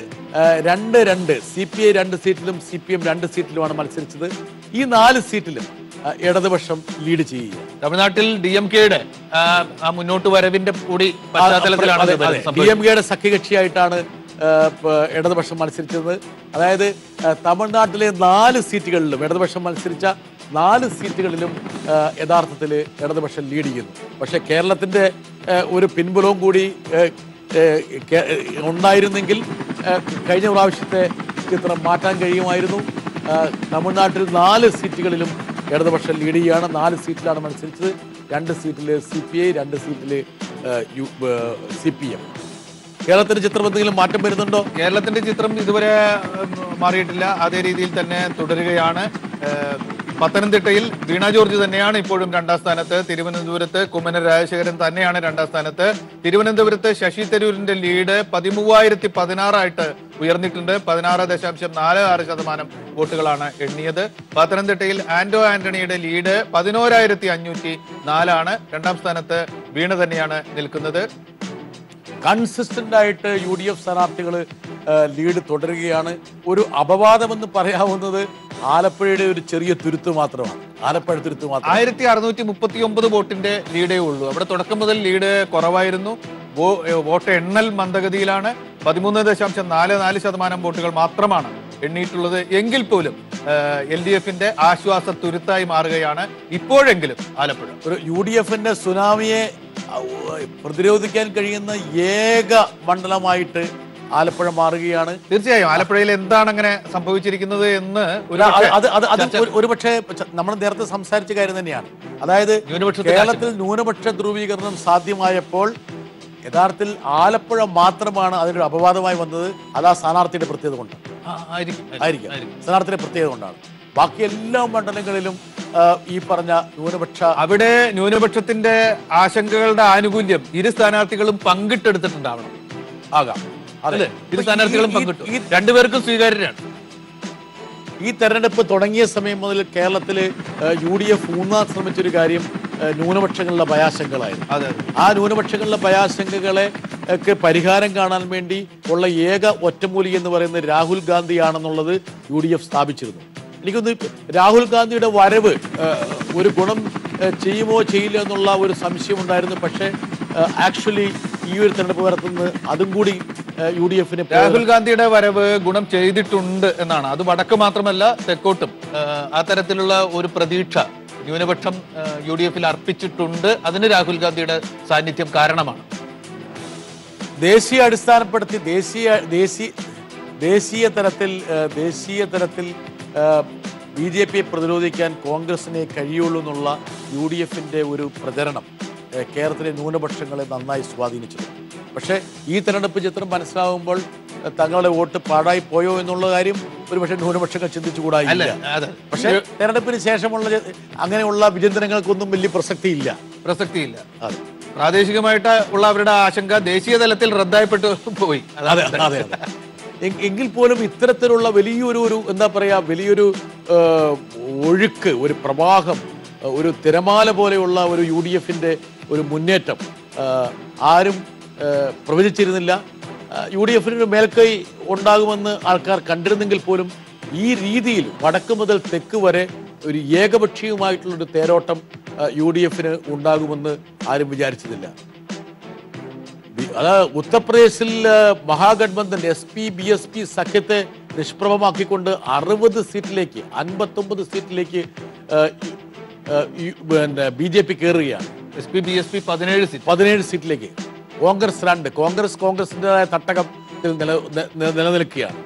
2-2, CPI 2 സീറ്റിലും CPM 2 സീറ്റിലുമാണ് മത്സരിച്ചത്. ഈ 4 സീറ്റിലും ഇടതുപക്ഷം ലീഡ് ചെയ്യുക. തമിഴ്നാട്ടിൽ DMK-യുടെ മുന്നോട്ട് വരവിന്റെ കൂടി പശ്ചാത്തലത്തിലാണ് DMK-യുടെ സഖ്യകക്ഷിയായിട്ടാണ് ഇടതുപക്ഷം മത്സരിച്ചത്. അതായത് തമിഴ്നാട്ടിലെ 4 സീറ്റുകളിലും ഇടതുപക്ഷം മത്സരിച്ച 4 സീറ്റുകളിലും യഥാർത്ഥത്തിൽ ഇടതുപക്ഷം ലീഡ് ചെയ്യുന്നു. പക്ഷേ കേരളത്തിൻ്റെ ഒരു പിൻബലവും കൂടി ഉണ്ടായിരുന്നെങ്കിൽ കഴിഞ്ഞ പ്രാവശ്യത്തെ ചിത്രം മാറ്റാൻ കഴിയുമായിരുന്നു. തമിഴ്നാട്ടിൽ 4 സീറ്റുകളിലും ഇടതുപക്ഷം ലീഡ് ചെയ്യുകയാണ്. 4 സീറ്റിലാണ് മത്സരിച്ചത്. 2 സീറ്റിൽ CPI, 2 സീറ്റിൽ CPM. കേരളത്തിന്റെ ചിത്രം എന്തെങ്കിലും മാറ്റം വരുന്നുണ്ടോ? കേരളത്തിന്റെ ചിത്രം ഇതുവരെ മാറിയിട്ടില്ല, അതേ രീതിയിൽ തന്നെ തുടരുകയാണ്. പത്തനംതിട്ടയിൽ വീണ ജോർജ് തന്നെയാണ് ഇപ്പോഴും 2ാം സ്ഥാനത്ത്. തിരുവനന്തപുരത്ത് കുമ്മനം രാജശേഖരൻ തന്നെയാണ് 2ാം സ്ഥാനത്ത്. തിരുവനന്തപുരത്ത് ശശി തരൂരിന്റെ ലീഡ് 13016 ഉയർന്നിട്ടുണ്ട്. 16.46% വോട്ടുകളാണ് എണ്ണിയത്. പത്തനംതിട്ടയിൽ ആന്റോ ആന്റണിയുടെ ലീഡ് 1100504 2ാം സ്ഥാനത്ത് വീണ തന്നെയാണ് നിൽക്കുന്നത്. കൺസിസ്റ്റന്റ് ആയിട്ട് UDF സ്ഥാനാർത്ഥികൾ ലീഡ് തുടരുകയാണ്. ഒരു അപവാദമെന്ന് പറയാവുന്നത് ആലപ്പുഴയുടെ ഒരു ചെറിയ തുരുത്ത് മാത്രമാണ്. ആലപ്പുഴ തുരുത്ത് മാത്രം 1639 വോട്ടിന്റെ ലീഡേ ഉള്ളൂ. അവിടെ തുടക്കം മുതൽ ലീഡ് കുറവായിരുന്നു. വോട്ട് എണ്ണൽ മന്ദഗതിയിലാണ്. 13.44% വോട്ടുകൾ മാത്രമാണ് എണ്ണിയിട്ടുള്ളത്. എങ്കിൽ പോലും എൽ ഡി എഫിന്റെ ആശ്വാസ തുരുത്തായി മാറുകയാണ് ഇപ്പോഴെങ്കിലും ആലപ്പുഴ. ഒരു യു ഡി എഫിന്റെ സുനാമിയെ പ്രതിരോധിക്കാൻ കഴിയുന്ന ഏക മണ്ഡലമായിട്ട് ആലപ്പുഴ മാറുകയാണ്. തീർച്ചയായും ആലപ്പുഴയിൽ എന്താണ് അങ്ങനെ സംഭവിച്ചിരിക്കുന്നത് എന്ന് ഒരുപക്ഷെ നമ്മൾ നേരത്തെ സംസാരിച്ച കാര്യം തന്നെയാണ്. അതായത് കേരളത്തിൽ ന്യൂനപക്ഷ ധ്രുവീകരണം സാധ്യമായപ്പോൾ യഥാർത്ഥത്തിൽ ആലപ്പുഴ മാത്രമാണ് അതിനൊരു അപവാദമായി വന്നത്. അത് ആ സ്ഥാനാർത്ഥിയുടെ പ്രത്യേകത കൊണ്ട് ആയിരിക്കും, സ്ഥാനാർത്ഥിയുടെ പ്രത്യേകത കൊണ്ടാണ്. ബാക്കി എല്ലാ മണ്ഡലങ്ങളിലും ഈ പറഞ്ഞ ന്യൂനപക്ഷ അവിടെ ന്യൂനപക്ഷത്തിന്റെ ആശങ്കകളുടെ ആനുകൂല്യം ഇരു സ്ഥാനാർത്ഥികളും പങ്കിട്ടെടുത്തിട്ടുണ്ടാവണം. ആകാം, അതെ, ഇരു സ്ഥാനാർത്ഥികളും പങ്കിട്ടു, രണ്ടുപേർക്കും സ്വീകാര്യരാണ്. ഈ തെരഞ്ഞെടുപ്പ് തുടങ്ങിയ സമയം മുതൽ കേരളത്തിൽ യു ഡി എഫ് ഊന്നാൻ ശ്രമിച്ചൊരു കാര്യം ന്യൂനപക്ഷങ്ങളുടെ ഭയാശങ്കകളായിരുന്നു. അതെ, ആ ന്യൂനപക്ഷങ്ങളുടെ ഭയാശങ്കകളെ ഒക്കെ പരിഹാരം കാണാൻ വേണ്ടി ഉള്ള ഏക ഒറ്റമൂലി എന്ന് പറയുന്നത് രാഹുൽ ഗാന്ധിയാണെന്നുള്ളത് യു ഡി എഫ് സ്ഥാപിച്ചിരുന്നു. എനിക്കൊന്ന് രാഹുൽ ഗാന്ധിയുടെ വരവ് ഒരു ഗുണം ചെയ്യുമോ ചെയ്യില്ല എന്നുള്ള ഒരു സംശയമുണ്ടായിരുന്നു. പക്ഷേ ആക്ച്വലി ഈ ഒരു തെരഞ്ഞെടുപ്പ് നടത്തുന്നത് അതും കൂടി യു ഡി എഫിന് രാഹുൽ ഗാന്ധിയുടെ വരവ് ഗുണം ചെയ്തിട്ടുണ്ട് എന്നാണ്. അത് വടക്ക് മാത്രമല്ല തെക്കോട്ടും ആ തരത്തിലുള്ള ഒരു പ്രതീക്ഷ ന്യൂനപക്ഷം യു ഡി എഫിൽ അർപ്പിച്ചിട്ടുണ്ട്. അതിന് രാഹുൽ ഗാന്ധിയുടെ സാന്നിധ്യം കാരണമാണ്. ദേശീയ അടിസ്ഥാനപ്പെടുത്തി ദേശീയ തലത്തിൽ ബി ജെ പിയെ പ്രതിരോധിക്കാൻ കോൺഗ്രസിനെ കഴിയുള്ളൂ എന്നുള്ള യു ഡി എഫിൻ്റെ ഒരു പ്രചരണം കേരളത്തിലെ ന്യൂനപക്ഷങ്ങളെ നന്നായി സ്വാധീനിച്ചത്. പക്ഷേ ഈ തെരഞ്ഞെടുപ്പ് ചിത്രം മനസ്സിലാവുമ്പോൾ തങ്ങളുടെ വോട്ട് പാടായി പോയോ എന്നുള്ള കാര്യം ഒരുപക്ഷെ ന്യൂനപക്ഷങ്ങൾ ചിന്തിച്ചുകൂടായില്ല. പക്ഷേ തെരഞ്ഞെടുപ്പിന് ശേഷമുള്ള അങ്ങനെയുള്ള വിചിന്തനങ്ങൾക്കൊന്നും വലിയ പ്രസക്തിയില്ല. അതെ, പ്രാദേശികമായിട്ട് ഉള്ള അവരുടെ ആശങ്ക ദേശീയ തലത്തിൽ റദ്ദായപ്പെട്ടു പോയി. അതെ, എങ്കിൽ പോലും ഇത്തരത്തിലുള്ള വലിയൊരു എന്താ പറയുക, വലിയൊരു ഒഴുക്ക്, ഒരു പ്രവാഹം, ഒരു തിരമാല പോലെയുള്ള ഒരു യു ഡി എഫിൻ്റെ ഒരു മുന്നേറ്റം ആരും പ്രവചിച്ചിരുന്നില്ല. യു ഡി എഫിനൊരു മേൽക്കൈ ഉണ്ടാകുമെന്ന് ആൾക്കാർ കണ്ടിരുന്നെങ്കിൽ പോലും ഈ രീതിയിൽ വടക്ക് മുതൽ തെക്ക് വരെ ഒരു ഏകപക്ഷീയമായിട്ടുള്ളൊരു തേരോട്ടം യു ഡി എഫിന് ഉണ്ടാകുമെന്ന് ആരും വിചാരിച്ചതില്ല. അതായത് ഉത്തർപ്രദേശിൽ മഹാഗഡ്ബന്ധൻ്റെ SP BSP സഖ്യത്തെ നിഷ്പ്രഭമാക്കിക്കൊണ്ട് 59 സീറ്റിലേക്ക് പിന്നെ BJP കയറുകയാണ്. SP BSP 17 സീറ്റിലേക്ക്, കോൺഗ്രസ് 2. കോൺഗ്രസിൻ്റെതായ തട്ടകത്തിൽ നിലനിൽക്കുകയാണ്.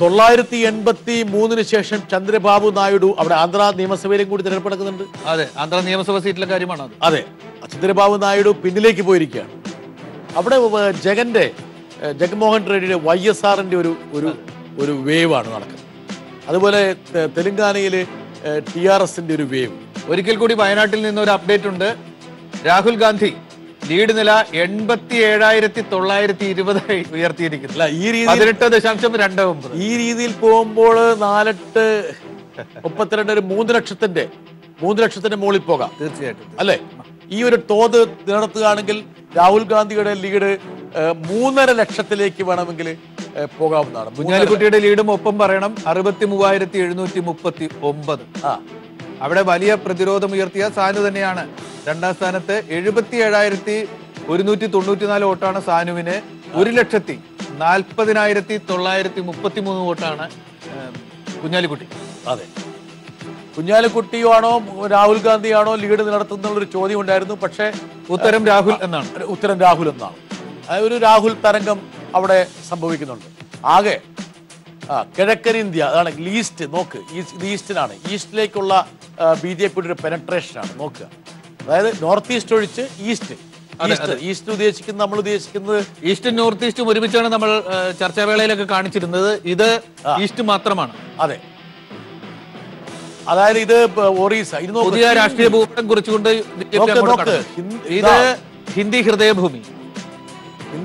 983 ശേഷം ചന്ദ്രബാബു നായിഡു അവിടെ ആന്ധ്ര നിയമസഭയിലും കൂടി തിരഞ്ഞെടുപ്പ് നടക്കുന്നുണ്ട്. അതെ, ആന്ധ്ര നിയമസഭാ സീറ്റിലെ കാര്യമാണ്. അതെ, ചന്ദ്രബാബു നായിഡു പിന്നിലേക്ക് പോയിരിക്കുകയാണ്. അവിടെ ജഗൻമോഹൻ റെഡ്ഡിയുടെ YSRന്റെ ഒരു വേവാണ് നടക്കുന്നത്. അതുപോലെ തെലുങ്കാനയിൽ TRSന്റെ ഒരു വേവ്. ഒരിക്കൽ കൂടി വയനാട്ടിൽ നിന്നൊരു അപ്ഡേറ്റ് ഉണ്ട്. രാഹുൽ ഗാന്ധി ലീഡ് നില 87,920 ഉയർത്തിയിരിക്കുന്നു. ഈ രീതിയിൽ 18.29 ഈ രീതിയിൽ പോകുമ്പോൾ 4.8 32 3 ലക്ഷത്തിന്റെ മുകളിൽ പോകാം തീർച്ചയായിട്ടും. അല്ലെ, ഈ ഒരു തോത് നടത്തുകയാണെങ്കിൽ രാഹുൽ ഗാന്ധിയുടെ ലീഡ് 3.5 ലക്ഷത്തിലേക്ക് വേണമെങ്കിൽ പോകാവുന്നതാണ്. കുഞ്ഞാലിക്കുട്ടിയുടെ ലീഡും ഒപ്പം പറയണം 63,739. അവിടെ വലിയ പ്രതിരോധം ഉയർത്തിയ സാനു തന്നെയാണ് രണ്ടാം സ്ഥാനത്ത്. 77,194 വോട്ടാണ് സാനുവിന്. 1,40,933 വോട്ടാണ് കുഞ്ഞാലിക്കുട്ടി. അതെ, കുഞ്ഞാലിക്കുട്ടിയാണോ രാഹുൽ ഗാന്ധിയാണോ ലീഡ് നടത്തുന്നുള്ളൊരു ചോദ്യം ഉണ്ടായിരുന്നു. പക്ഷേ ഉത്തരം രാഹുൽ എന്നാണ്. ഒരു രാഹുൽ തരംഗം അവിടെ സംഭവിക്കുന്നുണ്ട്. ആകെ കിഴക്കൻ ഇന്ത്യ, അതാണ് ഈസ്റ്റ്. നോക്ക്, ഈസ്റ്റിനാണ്, ഈസ്റ്റിലേക്കുള്ള BJPയുടെ ഒരു പെനട്രേഷനാണ്. നോക്കുക, അതായത് നോർത്ത് ഈസ്റ്റ് ഒഴിച്ച് ഈസ്റ്റ് ഉദ്ദേശിക്കുന്നത് നമ്മൾ ഉദ്ദേശിക്കുന്നത് ഈസ്റ്റും നോർത്ത് ഈസ്റ്റും ഒരുമിച്ചാണ് നമ്മൾ ചർച്ചാവേളയിലൊക്കെ കാണിച്ചിരുന്നത്. ഇത് ഈസ്റ്റ് മാത്രമാണ്. അതെ, അതായത് ഇത് ഒറീസ, ഇത് പുതിയ രാഷ്ട്രീയ ഭൂപടം കുറിച്ചുകൊണ്ട് ഇത് ഹിന്ദി ഹൃദയഭൂമി.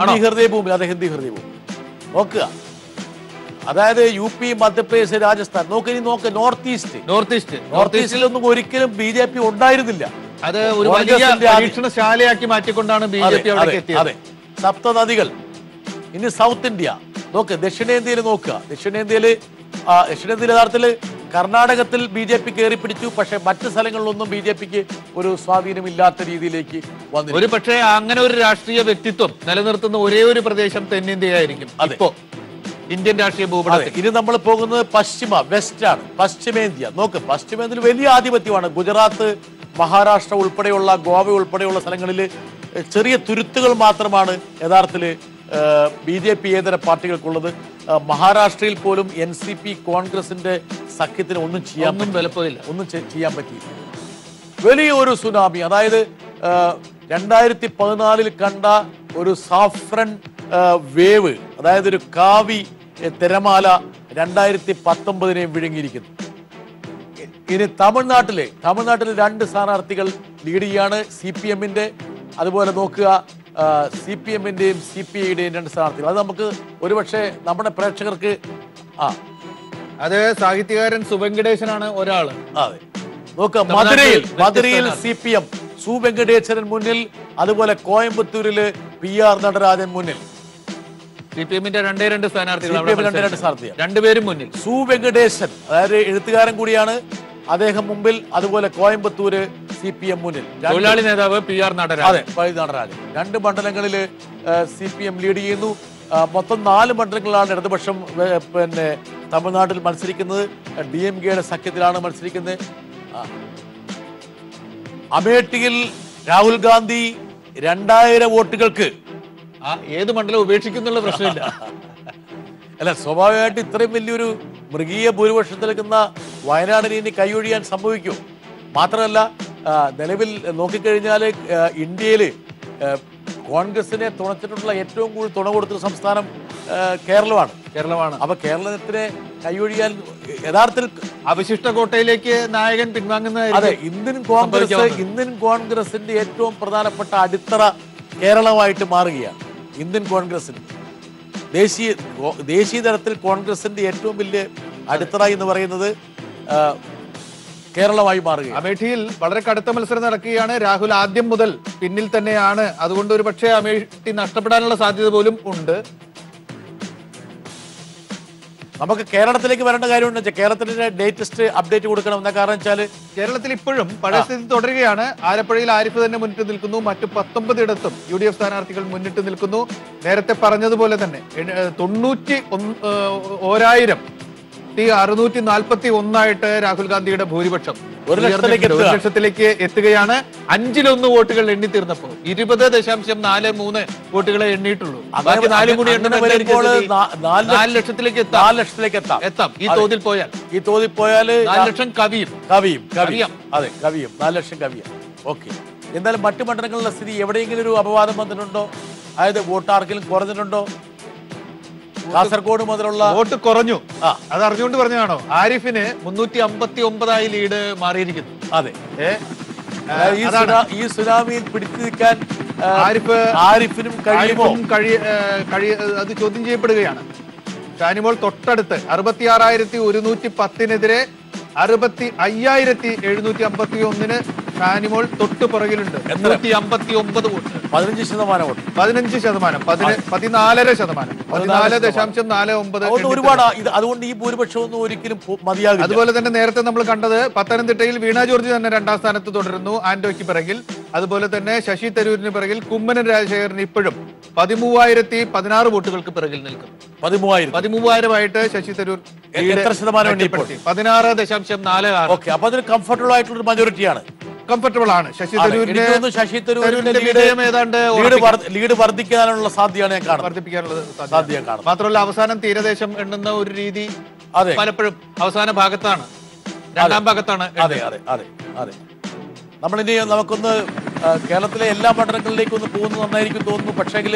അതെ, ഹിന്ദി ഹൃദയഭൂമി. നോക്കുക, അതായത് UP, മധ്യപ്രദേശ്, രാജസ്ഥാൻ. നോക്ക് നോർത്ത് ഈസ്റ്റിൽ ഒന്നും ഒരിക്കലും BJP ഉണ്ടായിരുന്നില്ല. അത് ഒരു വലിയ പരീക്ഷണശാലയാക്കി മാറ്റിക്കൊണ്ടാണ് BJP അവിടെ എത്തിയത്. അതെ, സപ്തനദികൾ. ഇനി സൗത്ത് ഇന്ത്യ നോക്ക്, ദക്ഷിണേന്ത്യയിൽ യഥാർത്ഥത്തിൽ കർണാടകത്തിൽ BJP കയറി പിടിച്ചു. പക്ഷെ മറ്റ് സ്ഥലങ്ങളിലൊന്നും BJPക്ക് ഒരു സ്വാധീനമില്ലാത്ത രീതിയിലേക്ക് വന്നു. ഒരു പക്ഷേ അങ്ങനെ ഒരു രാഷ്ട്രീയ വ്യക്തിത്വം നിലനിർത്തുന്ന ഒരേ ഒരു പ്രദേശം തെന്നിന്ത്യയായിരിക്കും. ഇന്ത്യൻ രാഷ്ട്രീയ ഭൂപടത്തിൽ. ഇനി നമ്മൾ പോകുന്നത് പശ്ചിമ വെസ്റ്റാണ്, പശ്ചിമേന്ത്യ. നോക്ക്, പശ്ചിമേന്ത്യയിൽ വലിയ ആധിപത്യമാണ്. ഗുജറാത്ത്, മഹാരാഷ്ട്ര ഉൾപ്പെടെയുള്ള, ഗോവ ഉൾപ്പെടെയുള്ള സ്ഥലങ്ങളിൽ ചെറിയ തുരുത്തുകൾ മാത്രമാണ് യഥാർത്ഥത്തിൽ ബി ജെ പി ഏതര പാർട്ടികൾക്കുള്ളത്. മഹാരാഷ്ട്രയിൽ പോലും NCP കോൺഗ്രസിന്റെ സഖ്യത്തിന് ഒന്നും ചെയ്യാൻ പറ്റിയില്ല. വലിയൊരു സുനാമി, അതായത് 2014 കണ്ട ഒരു സാഫ്രൻ വേവ്, അതായത് ഒരു കാവി തിരമാല 2019 വിഴുങ്ങിയിരിക്കുന്നു. ഇനി തമിഴ്നാട്ടിൽ 2 സ്ഥാനാർത്ഥികൾ ലീഡ് ചെയ്യാണ്. CPM-ന്റെ, അതുപോലെ നോക്കുക CPM-ന്റെയും CPI-യുടെയും 2 സ്ഥാനാർത്ഥികൾ. അത് നമുക്ക് ഒരുപക്ഷെ നമ്മുടെ പ്രേക്ഷകർക്ക് അത് സാഹിത്യകാരൻ സുവെങ്കടേശനാണ് ഒരാള്. അതെ, നോക്കുക, മധുരയിൽ CPM സുവെങ്കടേശൻ മുന്നിൽ, അതുപോലെ കോയമ്പത്തൂരില് PR നടരാജൻ മുന്നിൽ. CPM-ന്റെ 2 സ്ഥാനാർത്ഥികൾ, രണ്ടുപേരും മുന്നിൽ. സുവെങ്കടേശൻ അതായത് എഴുത്തുകാരൻ കൂടിയാണ്, അദ്ദേഹം മുമ്പിൽ, അതുപോലെ കോയമ്പത്തൂര് CPM മുന്നിൽ. തൊഴിലാളി നേതാവ് PR നടരാജൻ. 2 മണ്ഡലങ്ങളില് CPM ലീഡ് ചെയ്യുന്നു. മൊത്തം 4 മണ്ഡലങ്ങളിലാണ് ഇടതുപക്ഷം പിന്നെ തമിഴ്നാട്ടിൽ മത്സരിക്കുന്നത്. DMK-യുടെ സഖ്യത്തിലാണ് മത്സരിക്കുന്നത്. അമേഠിയിൽ രാഹുൽ ഗാന്ധി 2000 വോട്ടുകൾക്ക് ഏത് മണ്ഡലം ഉപേക്ഷിക്കുന്നുള്ള പ്രശ്നമില്ല. അല്ല, സ്വാഭാവികമായിട്ട് ഇത്രയും വലിയൊരു മൃഗീയ ഭൂരിപക്ഷത്തിൽ നിൽക്കുന്ന വയനാടിനെ ഇനി കൈയൊഴിയാൻ സംഭവിക്കും. മാത്രമല്ല, നിലവിൽ നോക്കിക്കഴിഞ്ഞാൽ ഇന്ത്യയിൽ കോൺഗ്രസിനെ തുണച്ചിട്ടുള്ള ഏറ്റവും കൂടുതൽ തുണ കൊടുത്ത സംസ്ഥാനം കേരളമാണ്. അപ്പൊ കേരളത്തിനെ കൈയൊഴിയാൻ യഥാർത്ഥത്തിൽ അവശിഷ്ട കോട്ടയിലേക്ക് നായകൻ പിൻവാങ്ങുന്നത്. അതെ, ഇന്ത്യൻ കോൺഗ്രസിന്റെ ഏറ്റവും പ്രധാനപ്പെട്ട അടിത്തറ കേരളമായിട്ട് മാറുകയാണ്. ഇന്ത്യൻ കോൺഗ്രസിന് ദേശീയ തലത്തിൽ കോൺഗ്രസിന്റെ ഏറ്റവും വലിയ അടിത്തറ എന്ന് പറയുന്നത് കേരളമായി മാറുകയാണ്. അമേഠിയിൽ വളരെ കടുത്ത മത്സരം നടക്കുകയാണ്. രാഹുൽ ആദ്യം മുതൽ പിന്നിൽ തന്നെയാണ്. അതുകൊണ്ട് ഒരു പക്ഷേ അമേഠി നഷ്ടപ്പെടാനുള്ള സാധ്യത പോലും ഉണ്ട്. നമുക്ക് കേരളത്തിലേക്ക് വരേണ്ട കാര്യമുണ്ട്. കേരളത്തിന്റെ ലേറ്റസ്റ്റ് അപ്ഡേറ്റ് കൊടുക്കണം. എന്താ കാരണം വെച്ചാൽ കേരളത്തിൽ ഇപ്പോഴും പഴയ സ്ഥിതി തുടരുകയാണ്. ആലപ്പുഴയിൽ ആരിഫ് തന്നെ മുന്നിട്ട് നിൽക്കുന്നു. മറ്റു 19 UDF സ്ഥാനാർത്ഥികൾ മുന്നിട്ട് നിൽക്കുന്നു. നേരത്തെ പറഞ്ഞതുപോലെ തന്നെ 91,641 രാഹുൽ ഗാന്ധിയുടെ ഭൂരിപക്ഷം 1 ലക്ഷത്തിലേക്ക് എത്തുകയാണ്. 5/1 വോട്ടുകൾ എണ്ണി തീർന്നപ്പോൾ 20.43 വോട്ടുകളെ എണ്ണിയിട്ടുള്ളൂ. എത്താം ഈ തോതിൽ പോയാല് 4 ലക്ഷം കവിയും 4 ലക്ഷം കവിയും. ഓക്കെ, എന്നാലും മറ്റു മണ്ഡലങ്ങളിലെ സ്ഥിതി എവിടെയെങ്കിലും ഒരു അപവാദം വന്നിട്ടുണ്ടോ? അതായത് വോട്ടാർക്കെങ്കിലും കുറഞ്ഞിട്ടുണ്ടോ? കാസർഗോഡ് മുതലുള്ള വോട്ട് കുറഞ്ഞു, അത് അറിഞ്ഞുകൊണ്ട് പറഞ്ഞതാണോ? ആരിഫിന് 359 ലീഡ് മാറിയിരിക്കുന്നു. അതെ, ഈ സുനാമിയിൽ പിടിച്ചു നിൽക്കാൻ ആരിഫിനും അത് ചോദ്യം ചെയ്യപ്പെടുകയാണ്. ഷാനിമോൾ തൊട്ടടുത്ത് 66,110 65,751 ഷാനിമോൾ തൊട്ട് പുറകിലുണ്ട്. 159 വോട്ട്, 15% വോട്ട്, 15%, 14.49. ഒരുപാട് അതുകൊണ്ട് ഈ ഭൂരിപക്ഷം ഒന്നും ഒരിക്കലും മതിയാകും. അതുപോലെ തന്നെ നേരത്തെ നമ്മൾ കണ്ടത് പത്തനംതിട്ടയിൽ വീണ ജോർജ് തന്നെ 2-ാം സ്ഥാനത്ത് തുടരുന്നു, ആന്റോയ്ക്ക് പിറകിൽ. അതുപോലെ തന്നെ ശശി തരൂരിന് പിറകിൽ കുമ്മനം രാജശേഖരൻ ഇപ്പോഴും 13,016 വോട്ടുകൾക്ക് പിറകിൽ നിൽക്കുന്നു. 13,000 ശശി തരൂർ 16.46. അപ്പൊ അതൊരു കംഫർട്ടബിൾ ആയിട്ടുള്ള മജോറിറ്റിയാണ്. കംഫർട്ടബിൾ ആണ്. ശശി തരൂരിന്റെ ലീഡ് വർദ്ധിക്കാനുള്ള സാധ്യതയാണ് ഞാൻ കാണുന്നത്. മാത്രമല്ല, അവസാനം തീരദേശം എണ്ണുന്ന ഒരു രീതി പലപ്പോഴും അവസാന ഭാഗത്താണ്, 2-ാം ഭാഗത്താണ്. അതെ. നമ്മളിനി നമുക്കൊന്ന് കേരളത്തിലെ എല്ലാ മണ്ഡലങ്ങളിലേക്കും ഒന്ന് പോകുന്നത് നന്നായിരിക്കും തോന്നുന്നു. പക്ഷേങ്കിൽ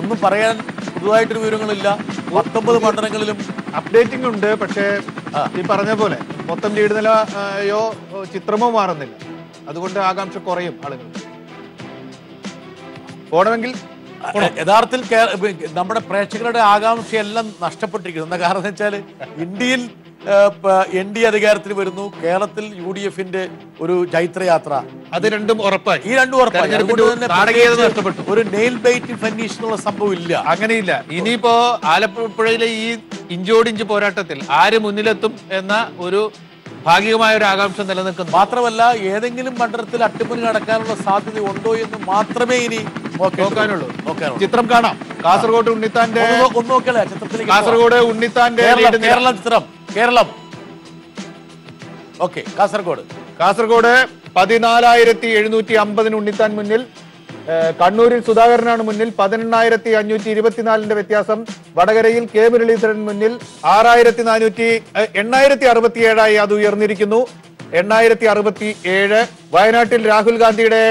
ഒന്നും പറയാൻ പുതുതായിട്ടൊരു വിവരങ്ങളില്ല. 19 മണ്ഡലങ്ങളിലും അപ്ഡേറ്റിംഗ് ഉണ്ട്. പക്ഷേ ഈ പറഞ്ഞ പോലെ മൊത്തം ലീഡ് നിലയോ ചിത്രമോ മാറുന്നില്ല. അതുകൊണ്ട് ആകാംക്ഷ കുറയും ആളുകൾ. പോണമെങ്കിൽ യഥാർത്ഥത്തിൽ നമ്മുടെ പ്രേക്ഷകരുടെ ആകാംക്ഷയെല്ലാം നഷ്ടപ്പെട്ടിരിക്കുന്നു. എന്താ കാരണം വെച്ചാൽ ഇന്ത്യയിൽ NDA അധികാരത്തിൽ വരുന്നു, കേരളത്തിൽ UDF-ന്റെ ഒരു ജൈത്രയാത്ര. അത് രണ്ടും ഉറപ്പായി. ഈ രണ്ടും ഉറപ്പായി. ഒരു നെയിൽ ബൈറ്റിംഗ് ഫിനിഷ് എന്നുള്ള സംഭവം ഇല്ല, അങ്ങനെയില്ല. ഇനിയിപ്പോ ആലപ്പുഴയിലെ ഈ ഇഞ്ചോടിഞ്ച് പോരാട്ടത്തിൽ ആര് മുന്നിലെത്തും എന്ന ഒരു ഭാഗികമായ ഒരു ആകാംക്ഷ നിലനിൽക്കുന്നു. മാത്രമല്ല, ഏതെങ്കിലും മണ്ഡലത്തിൽ അട്ടിമറി നടക്കാനുള്ള സാധ്യത ഉണ്ടോ എന്ന് മാത്രമേ ഇനി നോക്കാനുള്ളൂ. ചിത്രം കാണാം. കാസർഗോഡ് ഉണ്ണിത്താന്റെ ഒന്ന് നോക്കല്ലേ ചിത്രത്തിലേക്ക്. കാസർഗോഡ് ഉണ്ണിത്താന്റെ കേരളം ചിത്രം കേരളം. ഓക്കെ കാസർഗോഡ്. കാസർഗോഡ് 14,750 ഉണ്ണിത്താൻ മുന്നിൽ. കണ്ണൂരിൽ സുധാകരനാണ് മുന്നിൽ 18,524 വ്യത്യാസം. വടകരയിൽ കെ മുരളീധരൻ മുന്നിൽ 8,667 അത് ഉയർന്നിരിക്കുന്നു, 8,067. വയനാട്ടിൽ രാഹുൽ ഗാന്ധിയുടെ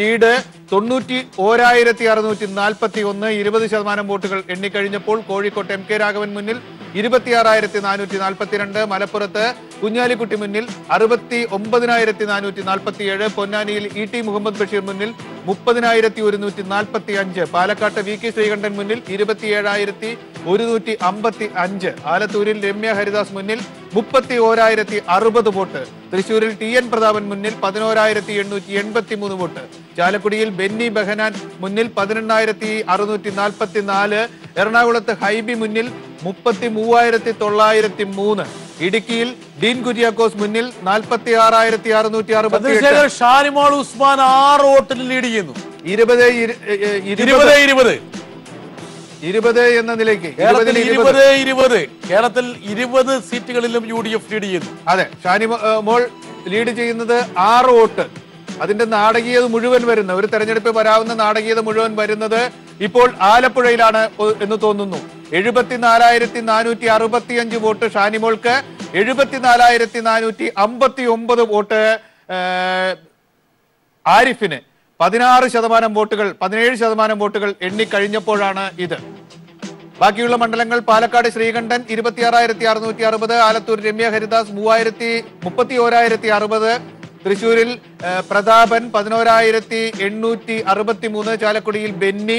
ലീഡ് 91,641, 20% വോട്ടുകൾ എണ്ണിക്കഴിഞ്ഞപ്പോൾ. കോഴിക്കോട്ട് എം കെ രാഘവൻ മുന്നിൽ 24,442. മലപ്പുറത്ത് കുഞ്ഞാലിക്കുട്ടി മുന്നിൽ 69,447. പൊന്നാനിയിൽ ഇ ടി മുഹമ്മദ് ബഷീർ മുന്നിൽ 30,145. പാലക്കാട്ട് വി കെ ശ്രീകണ്ഠൻ മുന്നിൽ 27,155. ആലത്തൂരിൽ രമ്യ ഹരിദാസ് മുന്നിൽ 31,060 വോട്ട്. തൃശൂരിൽ ടി എൻ പ്രതാപൻ മുന്നിൽ 11,883 വോട്ട്. ചാലക്കുടിയിൽ ബെന്നി ബെഹനാൻ മുന്നിൽ 18,644. എറണാകുളത്ത് ഹൈബി മുന്നിൽ 33,903. ഇടുക്കിയിൽ ഡീൻ കുര്യാക്കോസ് മുന്നിൽ 46,660. ഷാനിമോൾ ഉസ്മാൻ 6 വോട്ടിൽ ലീഡ് ചെയ്യുന്നു. 20 എന്ന നിലയ്ക്ക് കേരളത്തിൽ 20 സീറ്റുകളിലും UDF ലീഡ് ചെയ്യുന്നു. അതെ, ഷാനിമോൾ ലീഡ് ചെയ്യുന്നത് 6 വോട്ട്. അതിന്റെ നാടകീയത മുഴുവൻ വരുന്ന ഒരു തെരഞ്ഞെടുപ്പ് വരാവുന്ന നാടകീയത മുഴുവൻ വരുന്നത് ഇപ്പോൾ ആലപ്പുഴയിലാണ് എന്ന് തോന്നുന്നു. 74,465 വോട്ട് ഷാനിമോൾക്ക്, 74,459 വോട്ട് ആരിഫിന്. 17% വോട്ടുകൾ എണ്ണിക്കഴിഞ്ഞപ്പോഴാണ് ഇത്. ബാക്കിയുള്ള മണ്ഡലങ്ങൾ: പാലക്കാട് ശ്രീകണ്ഠൻ 26,660, ആലത്തൂർ രമ്യ ഹരിദാസ് 31,060, തൃശൂരിൽ പ്രതാപൻ 11,863, ചാലക്കുടിയിൽ ബെന്നി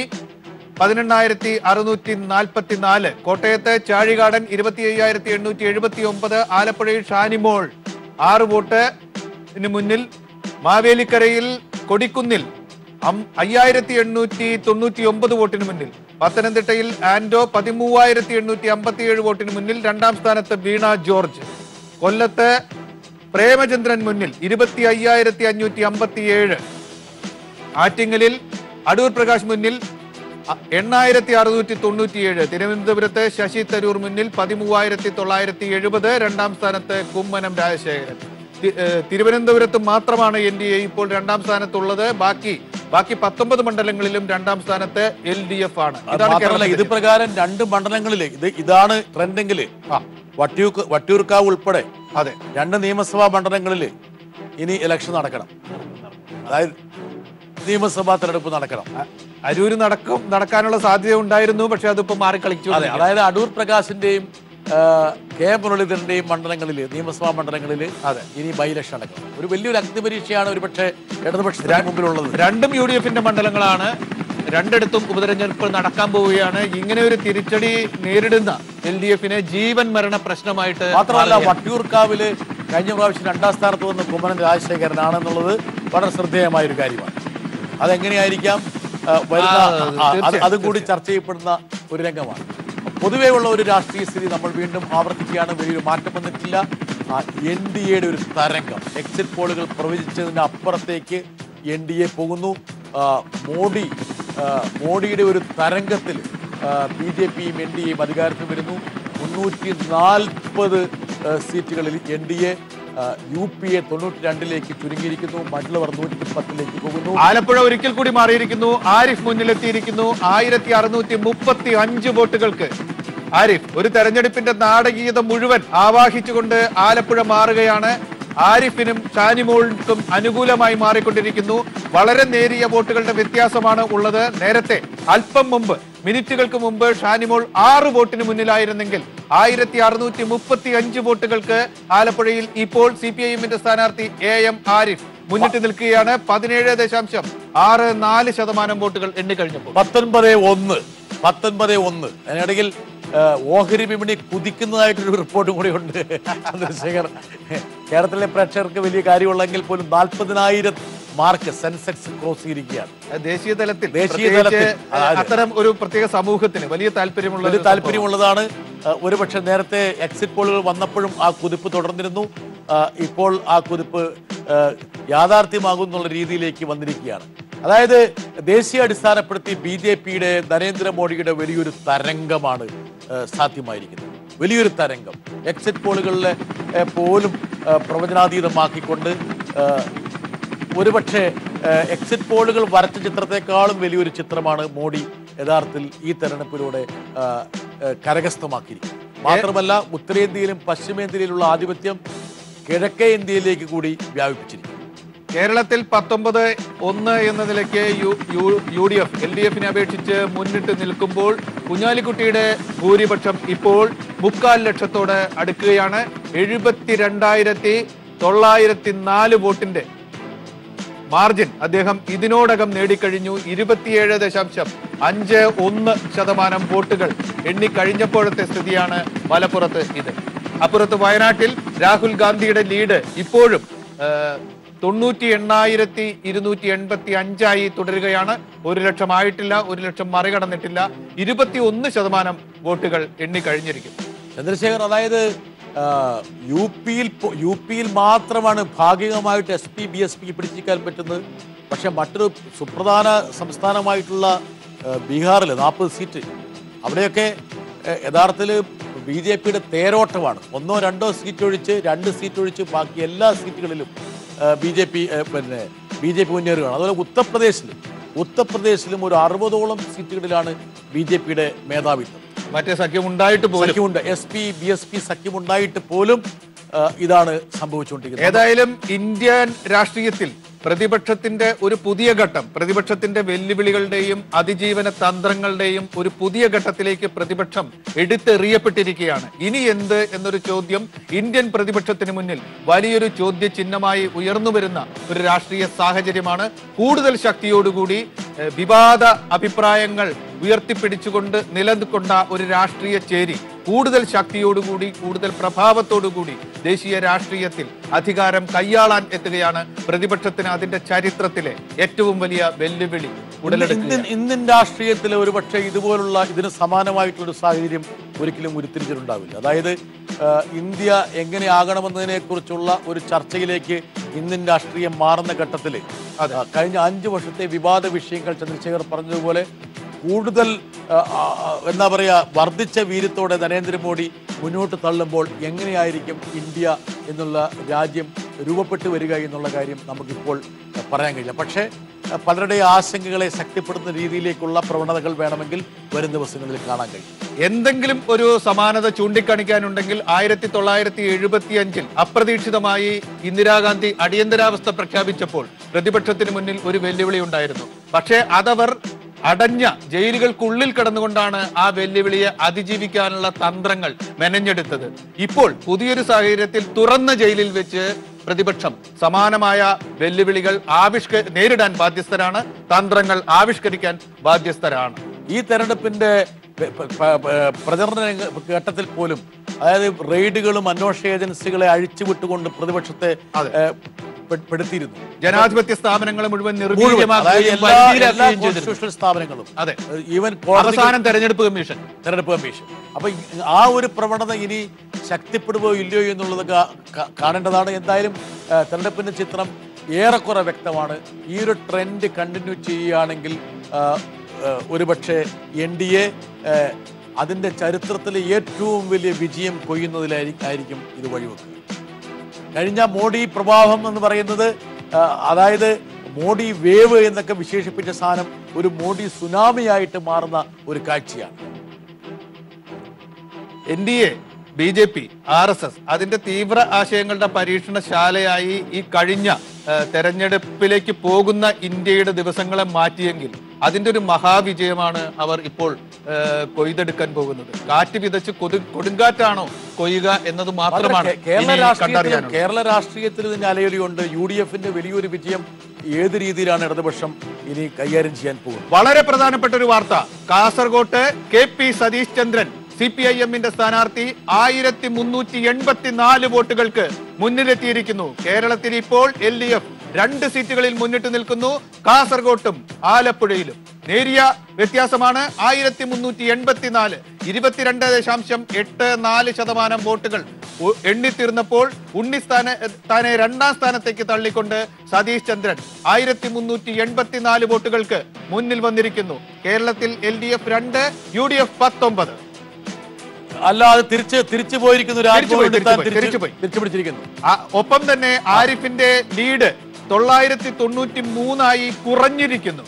18,644, കോട്ടയത്ത് ചാഴികാടൻ 25,879, ആലപ്പുഴയിൽ ഷാനിമോൾ 6 വോട്ടിന് മുന്നിൽ, മാവേലിക്കരയിൽ കൊടിക്കുന്നിൽ 5,899 വോട്ടിന് മുന്നിൽ, പത്തനംതിട്ടയിൽ ആൻഡോ 13,857 വോട്ടിന് മുന്നിൽ, 2ാം സ്ഥാനത്ത് വീണ ജോർജ്, കൊല്ലത്ത് പ്രേമചന്ദ്രൻ മുന്നിൽ 25,557, ആറ്റിങ്ങലിൽ അടൂർ പ്രകാശ് മുന്നിൽ 8,697, തിരുവനന്തപുരത്ത് ശശി തരൂർ മുന്നിൽ 13,970, 2ാം സ്ഥാനത്ത് കുമ്മനം രാജശേഖരൻ. തിരുവനന്തപുരത്ത് മാത്രമാണ് NDA ഇപ്പോൾ 2ാം സ്ഥാനത്തുള്ളത്. ബാക്കി 19 മണ്ഡലങ്ങളിലും 2ാം സ്ഥാനത്ത് LDF ആണ്. ഇതാണ് ഇത് പ്രകാരം 2 മണ്ഡലങ്ങളിലെ ഇതാണ് ട്രെൻഡെങ്കിൽ വട്ടിയൂർക്കാവ് ഉൾപ്പെടെ അതെ 2 നിയമസഭാ മണ്ഡലങ്ങളിൽ ഇനി ഇലക്ഷൻ നടക്കണം. അതായത് നിയമസഭാ തെരഞ്ഞെടുപ്പ് നടക്കണം. അരൂർ നടക്കാനുള്ള സാധ്യത ഉണ്ടായിരുന്നു, പക്ഷെ അതിപ്പോ മാറിക്കളിച്ചു. അതെ, അതായത് അടൂർ പ്രകാശിന്റെയും കെ മുരളീധരന്റെയും മണ്ഡലങ്ങളിൽ നിയമസഭാ മണ്ഡലങ്ങളിൽ അതെ ഇനി ബൈ ഇലക്ഷൻ നടക്കണം. ഒരു വലിയൊരു അഗ്നിപരീക്ഷയാണ് ഒരുപക്ഷെ ഇടതുപക്ഷത്തിന് മുമ്പിലുള്ളത്. രണ്ടും UDFന്റെ മണ്ഡലങ്ങളാണ്, രണ്ടിടത്തും ഉപതെരഞ്ഞെടുപ്പ് നടക്കാൻ പോവുകയാണ്. ഇങ്ങനെ ഒരു തിരിച്ചടി നേരിടുന്ന LDFനെ ജീവൻ മരണ പ്രശ്നമായിട്ട്, മാത്രമല്ല വട്ടിയൂർക്കാവില് കഴിഞ്ഞ പ്രാവശ്യം 2ാം സ്ഥാനത്ത് വന്ന് കുമ്മനം രാജശേഖരനാണെന്നുള്ളത് വളരെ ശ്രദ്ധേയമായ ഒരു കാര്യമാണ്. അതെങ്ങനെയായിരിക്കാം അതും കൂടി ചർച്ച ചെയ്യപ്പെടുന്ന ഒരു രംഗമാണ്. പൊതുവേ ഉള്ള ഒരു രാഷ്ട്രീയ സ്ഥിതി നമ്മൾ വീണ്ടും ആവർത്തിക്കുകയാണ്. വലിയൊരു മാറ്റം വന്നിട്ടില്ല. NDAയുടെ ഒരു തരംഗം, എക്സിറ്റ് പോളുകൾ പ്രവചിച്ചതിന് അപ്പുറത്തേക്ക് NDA പോകുന്നു. മോഡിയുടെ ഒരു തരംഗത്തിൽ BJPയും NDAയും അധികാരത്തിൽ വരുന്നു. 340 സീറ്റുകളിൽ NDA, UPA 92 ചുരുങ്ങിയിരിക്കുന്നു. മറ്റുള്ളവർ 110 പോകുന്നു. ആലപ്പുഴ ഒരിക്കൽ കൂടി മാറിയിരിക്കുന്നു. ആരിഫ് മുന്നിലെത്തിയിരിക്കുന്നു 1,635 വോട്ടുകൾക്ക്. ആരിഫ് ഒരു തെരഞ്ഞെടുപ്പിന്റെ നാടകീയത മുഴുവൻ ആവാഹിച്ചുകൊണ്ട് ആലപ്പുഴ മാറുകയാണ്. ആരിഫിനും ഷാനിമോൾക്കും അനുകൂലമായി മാറിക്കൊണ്ടിരിക്കുന്നു. വളരെ നേരിയ വോട്ടുകളുടെ വ്യത്യാസമാണ് ഉള്ളത്. നേരത്തെ അല്പം മുമ്പ് മിനിറ്റുകൾക്ക് മുമ്പ് ഷാനിമോൾ 6 വോട്ടിന് മുന്നിലായിരുന്നെങ്കിൽ 1,635 വോട്ടുകൾക്ക് ആലപ്പുഴയിൽ ഇപ്പോൾ CPIMന്റെ സ്ഥാനാർത്ഥി AM ആരിഫ് മുന്നിട്ട് നിൽക്കുകയാണ്. 17.64% വോട്ടുകൾ എണ്ണിക്കഴിഞ്ഞപ്പോൾ 19-1 അതിനിടയിൽ ഓഹരി വിപണി കുതിക്കുന്നതായിട്ടൊരു റിപ്പോർട്ടും കൂടി ഉണ്ട്. ചന്ദ്രശേഖർ, കേരളത്തിലെ പ്രേക്ഷകർക്ക് വലിയ കാര്യമുള്ളെങ്കിൽ പോലും 40,000 മാർക്ക് സെൻസെക്സ് ക്രോസ് ചെയ്തിരിക്കുകയാണ്. ദേശീയ തലത്തിൽ അത്തരം ഒരു പ്രത്യേക സമൂഹത്തിന് വലിയ താല്പര്യമുള്ളതാണ്. ഒരുപക്ഷെ നേരത്തെ എക്സിറ്റ് പോളുകൾ വന്നപ്പോഴും ആ കുതിപ്പ് തുടർന്നിരുന്നു. ഇപ്പോൾ ആ കുതിപ്പ് യാഥാർത്ഥ്യമാകും എന്നുള്ള രീതിയിലേക്ക് വന്നിരിക്കുകയാണ്. അതായത് ദേശീയ അടിസ്ഥാനപ്പെടുത്തി ബി ജെ പിയുടെ നരേന്ദ്രമോദിയുടെ വലിയൊരു തരംഗമാണ് സാധ്യമായിരിക്കുന്നത്. വലിയൊരു തരംഗം എക്സിറ്റ് പോളുകളിലെ പോലും പ്രവചനാതീതമാക്കിക്കൊണ്ട് ഒരുപക്ഷെ എക്സിറ്റ് പോളുകൾ വരച്ച ചിത്രത്തെക്കാളും വലിയൊരു ചിത്രമാണ് മോഡി യഥാർത്ഥത്തിൽ ഈ തെരഞ്ഞെടുപ്പിലൂടെ കരഗസ്ഥമാക്കിയിരിക്കുന്നത്. മാത്രമല്ല ഉത്തരേന്ത്യയിലും പശ്ചിമേന്ത്യയിലുള്ള ആധിപത്യം കിഴക്കേ ഇന്ത്യയിലേക്ക് കൂടി വ്യാപിപ്പിച്ചിരിക്കുന്നു. കേരളത്തിൽ 19-1 എന്ന നിലയ്ക്ക് യുഡിഎഫ് LDFനെ അപേക്ഷിച്ച് മുന്നിട്ട് നിൽക്കുമ്പോൾ കുഞ്ഞാലിക്കുട്ടിയുടെ ഭൂരിപക്ഷം ഇപ്പോൾ 3.25 ലക്ഷത്തോട് അടുക്കുകയാണ്. 72,904 വോട്ടിന്റെ മാർജിൻ അദ്ദേഹം ഇതിനോടകം നേടിക്കഴിഞ്ഞു. 27.51% വോട്ടുകൾ എണ്ണിക്കഴിഞ്ഞപ്പോഴത്തെ സ്ഥിതിയാണ് മലപ്പുറത്ത്. ഇത് അപ്പുറത്ത് വയനാട്ടിൽ രാഹുൽ ഗാന്ധിയുടെ ലീഡ് ഇപ്പോഴും 98,285 തുടരുകയാണ്. 1 ലക്ഷം ആയിട്ടില്ല, 1 ലക്ഷം മറികടന്നിട്ടില്ല. 21% വോട്ടുകൾ എണ്ണിക്കഴിഞ്ഞിരിക്കും. ചന്ദ്രശേഖർ, അതായത് യു പിയിൽ മാത്രമാണ് ഭാഗികമായിട്ട് SP BSP പിടിച്ചിരിക്കാൻ പറ്റുന്നത്. പക്ഷെ മറ്റൊരു സുപ്രധാന സംസ്ഥാനമായിട്ടുള്ള ബീഹാറിൽ 40 സീറ്റ്, അവിടെയൊക്കെ യഥാർത്ഥത്തിൽ BJPയുടെ തേരോട്ടമാണ്. 1-2 സീറ്റ് ഒഴിച്ച് ബാക്കി എല്ലാ സീറ്റുകളിലും ബി ജെ പി മുന്നേറുകയാണ്. അതുപോലെ ഉത്തർപ്രദേശിലും ഒരു 60-ഓളം സീറ്റുകളിലാണ് BJPയുടെ മേധാവിത്വം. മറ്റേ സഖ്യമുണ്ടായിട്ട് SP BSP സഖ്യമുണ്ടായിട്ട് പോലും ഇതാണ് സംഭവിച്ചുകൊണ്ടിരിക്കുന്നത്. ഏതായാലും ഇന്ത്യൻ രാഷ്ട്രീയത്തിൽ പ്രതിപക്ഷത്തിന്റെ ഒരു പുതിയ ഘട്ടം, പ്രതിപക്ഷത്തിന്റെ വെല്ലുവിളികളുടെയും അതിജീവന തന്ത്രങ്ങളുടെയും ഒരു പുതിയ ഘട്ടത്തിലേക്ക് പ്രതിപക്ഷം എടുത്തെറിയപ്പെട്ടിരിക്കുകയാണ്. ഇനി എന്ത് എന്നൊരു ചോദ്യം ഇന്ത്യൻ പ്രതിപക്ഷത്തിന് മുന്നിൽ വലിയൊരു ചോദ്യചിഹ്നമായി ഉയർന്നു വരുന്ന ഒരു രാഷ്ട്രീയ സാഹചര്യമാണ്. കൂടുതൽ ശക്തിയോടുകൂടി വിവാദ അഭിപ്രായങ്ങൾ ഉയർത്തിപ്പിടിച്ചുകൊണ്ട് നിലനിൽക്കൊണ്ട ഒരു രാഷ്ട്രീയ ചേരി കൂടുതൽ ശക്തിയോടുകൂടി, കൂടുതൽ പ്രഭാവത്തോടുകൂടി ദേശീയ രാഷ്ട്രീയത്തിൽ അധികാരം കൈയാളാൻ എത്തുകയാണ്. പ്രതിപക്ഷത്തിന് അതിന്റെ ചരിത്രത്തിലെ ഏറ്റവും വലിയ വെല്ലുവിളി ഉടലെടുക്കുന്നത്. ഇന്ത്യൻ രാഷ്ട്രീയത്തിലെ ഒരുപക്ഷെ ഇതുപോലുള്ള ഇതിന് സമാനമായിട്ടുള്ളൊരു സാഹചര്യം ഒരിക്കലും ഉരുത്തിരിഞ്ഞിട്ടുണ്ടാവില്ല. അതായത് ഇന്ത്യ എങ്ങനെയാകണമെന്നതിനെ കുറിച്ചുള്ള ഒരു ചർച്ചയിലേക്ക് ഇന്ത്യൻ രാഷ്ട്രീയം മാറുന്ന ഘട്ടത്തിൽ കഴിഞ്ഞ 5 വർഷത്തെ വിവാദ വിഷയങ്ങൾ ചന്ദ്രശേഖർ പറഞ്ഞതുപോലെ കൂടുതൽ എന്താ പറയുക വർദ്ധിച്ച വീര്യത്തോടെ നരേന്ദ്രമോദി മുന്നോട്ട് തള്ളുമ്പോൾ എങ്ങനെയായിരിക്കും ഇന്ത്യ എന്നുള്ള രാജ്യം രൂപപ്പെട്ടു വരിക എന്നുള്ള കാര്യം നമുക്കിപ്പോൾ പറയാൻ കഴിയില്ല. പക്ഷേ പലരുടെ ആശങ്കകളെ ശക്തിപ്പെടുത്തുന്ന രീതിയിലേക്കുള്ള പ്രവണതകൾ വേണമെങ്കിൽ വരും ദിവസങ്ങളിൽ കാണാൻ കഴിയും. എന്തെങ്കിലും ഒരു സമാനത ചൂണ്ടിക്കാണിക്കാനുണ്ടെങ്കിൽ 1975-ൽ അപ്രതീക്ഷിതമായി ഇന്ദിരാഗാന്ധി അടിയന്തരാവസ്ഥ പ്രഖ്യാപിച്ചപ്പോൾ പ്രതിപക്ഷത്തിന് മുന്നിൽ ഒരു വെല്ലുവിളി ഉണ്ടായിരുന്നു. പക്ഷേ അതവർ അടഞ്ഞ ജയിലുകൾക്കുള്ളിൽ കടന്നുകൊണ്ടാണ് ആ വെല്ലുവിളിയെ അതിജീവിക്കാനുള്ള തന്ത്രങ്ങൾ മെനഞ്ഞെടുത്തത്. ഇപ്പോൾ പുതിയൊരു സാഹചര്യത്തിൽ തുറന്ന ജയിലിൽ വെച്ച് പ്രതിപക്ഷം സമാനമായ വെല്ലുവിളികൾ നേരിടാൻ ബാധ്യസ്ഥരാണ്, തന്ത്രങ്ങൾ ആവിഷ്കരിക്കാൻ ബാധ്യസ്ഥരാണ്. ഈ തെരഞ്ഞെടുപ്പിന്റെ പ്രചരണ ഘട്ടത്തിൽ പോലും അതായത് റെയ്ഡുകളും അന്വേഷണ ഏജൻസികളെ അഴിച്ചുവിട്ടുകൊണ്ട് പ്രതിപക്ഷത്തെ പ്പെടുത്തിയിരുന്നു. ജനാധിപത്യ സ്ഥാപനങ്ങൾ മുഴുവൻ നിർവീര്യമാക്കുകയും സ്ഥാപനങ്ങളും ഈവൻ അവസാനം തെരഞ്ഞെടുപ്പ് കമ്മീഷൻ. അപ്പൊ ആ ഒരു പ്രവണത ഇനി ശക്തിപ്പെടുകയോ ഇല്ലയോ എന്നുള്ളത് കാണേണ്ടതാണ്. എന്തായാലും തെരഞ്ഞെടുപ്പിന്റെ ചിത്രം ഏറെക്കുറെ വ്യക്തമാണ്. ഈ ഒരു ട്രെൻഡ് കണ്ടിന്യൂ ചെയ്യുകയാണെങ്കിൽ ഒരുപക്ഷെ NDA അതിന്റെ ചരിത്രത്തിലെ ഏറ്റവും വലിയ വിജയം കൊയ്യുന്നതിലായിരിക്കും ഇത് വഴിവെക്കുക. കഴിഞ്ഞ മോഡി പ്രവാഹം എന്ന് പറയുന്നത്, അതായത് മോഡി വേവ് എന്നൊക്കെ വിശേഷിപ്പിച്ച സാധനം ഒരു മോഡി സുനാമിയായിട്ട് മാറുന്ന ഒരു കാഴ്ചയാണ്. NDA, BJP, RSS അതിന്റെ തീവ്ര ആശയങ്ങളുടെ പരീക്ഷണശാലയായി ഈ കഴിഞ്ഞ തെരഞ്ഞെടുപ്പിലേക്ക് പോകുന്ന ഇന്ത്യയുടെ ദിവസങ്ങളെ മാറ്റിയെങ്കിൽ അതിന്റെ ഒരു മഹാവിജയമാണ് അവർ ഇപ്പോൾ കൊയ്തെടുക്കാൻ പോകുന്നത്. കാറ്റ് വിതച്ച് കൊടുങ്കാറ്റാണോ കൊയ്യുക എന്നത് മാത്രമാണ്. കേരള രാഷ്ട്രീയത്തിൽ ഇതിന്റെ അലയൊലിയുണ്ട്. UDFന്റെ വലിയൊരു വിജയം ഏത് രീതിയിലാണ് ഇടതുപക്ഷം ഇനി കൈകാര്യം ചെയ്യാൻ പോകുന്നത്? വളരെ പ്രധാനപ്പെട്ട ഒരു വാർത്ത, കാസർഗോട്ട് KP സതീഷ് ചന്ദ്രൻ CPIM സ്ഥാനാർത്ഥി 1384 വോട്ടുകൾക്ക് മുന്നിലെത്തിയിരിക്കുന്നു. കേരളത്തിൽ ഇപ്പോൾ LDF 2 സീറ്റുകളിൽ മുന്നിട്ട് നിൽക്കുന്നു, കാസർഗോട്ടും ആലപ്പുഴയിലും. നേരിയ വ്യത്യാസമാണ് 1384 22.84% വോട്ടുകൾ എണ്ണിത്തീർന്നപ്പോൾ തന്നെ രണ്ടാം സ്ഥാനത്തേക്ക് തള്ളിക്കൊണ്ട് സതീഷ് ചന്ദ്രൻ 1384 വോട്ടുകൾക്ക് മുന്നിൽ വന്നിരിക്കുന്നു. കേരളത്തിൽ LDF 2, UDF 19. അല്ലാതെ തിരിച്ചു പോയിരിക്കുന്നു, തിരിച്ചുപോയിരിക്കുന്നു. ഒപ്പം തന്നെ ആരിഫിന്റെ ലീഡ് 993 കുറഞ്ഞിരിക്കുന്നു.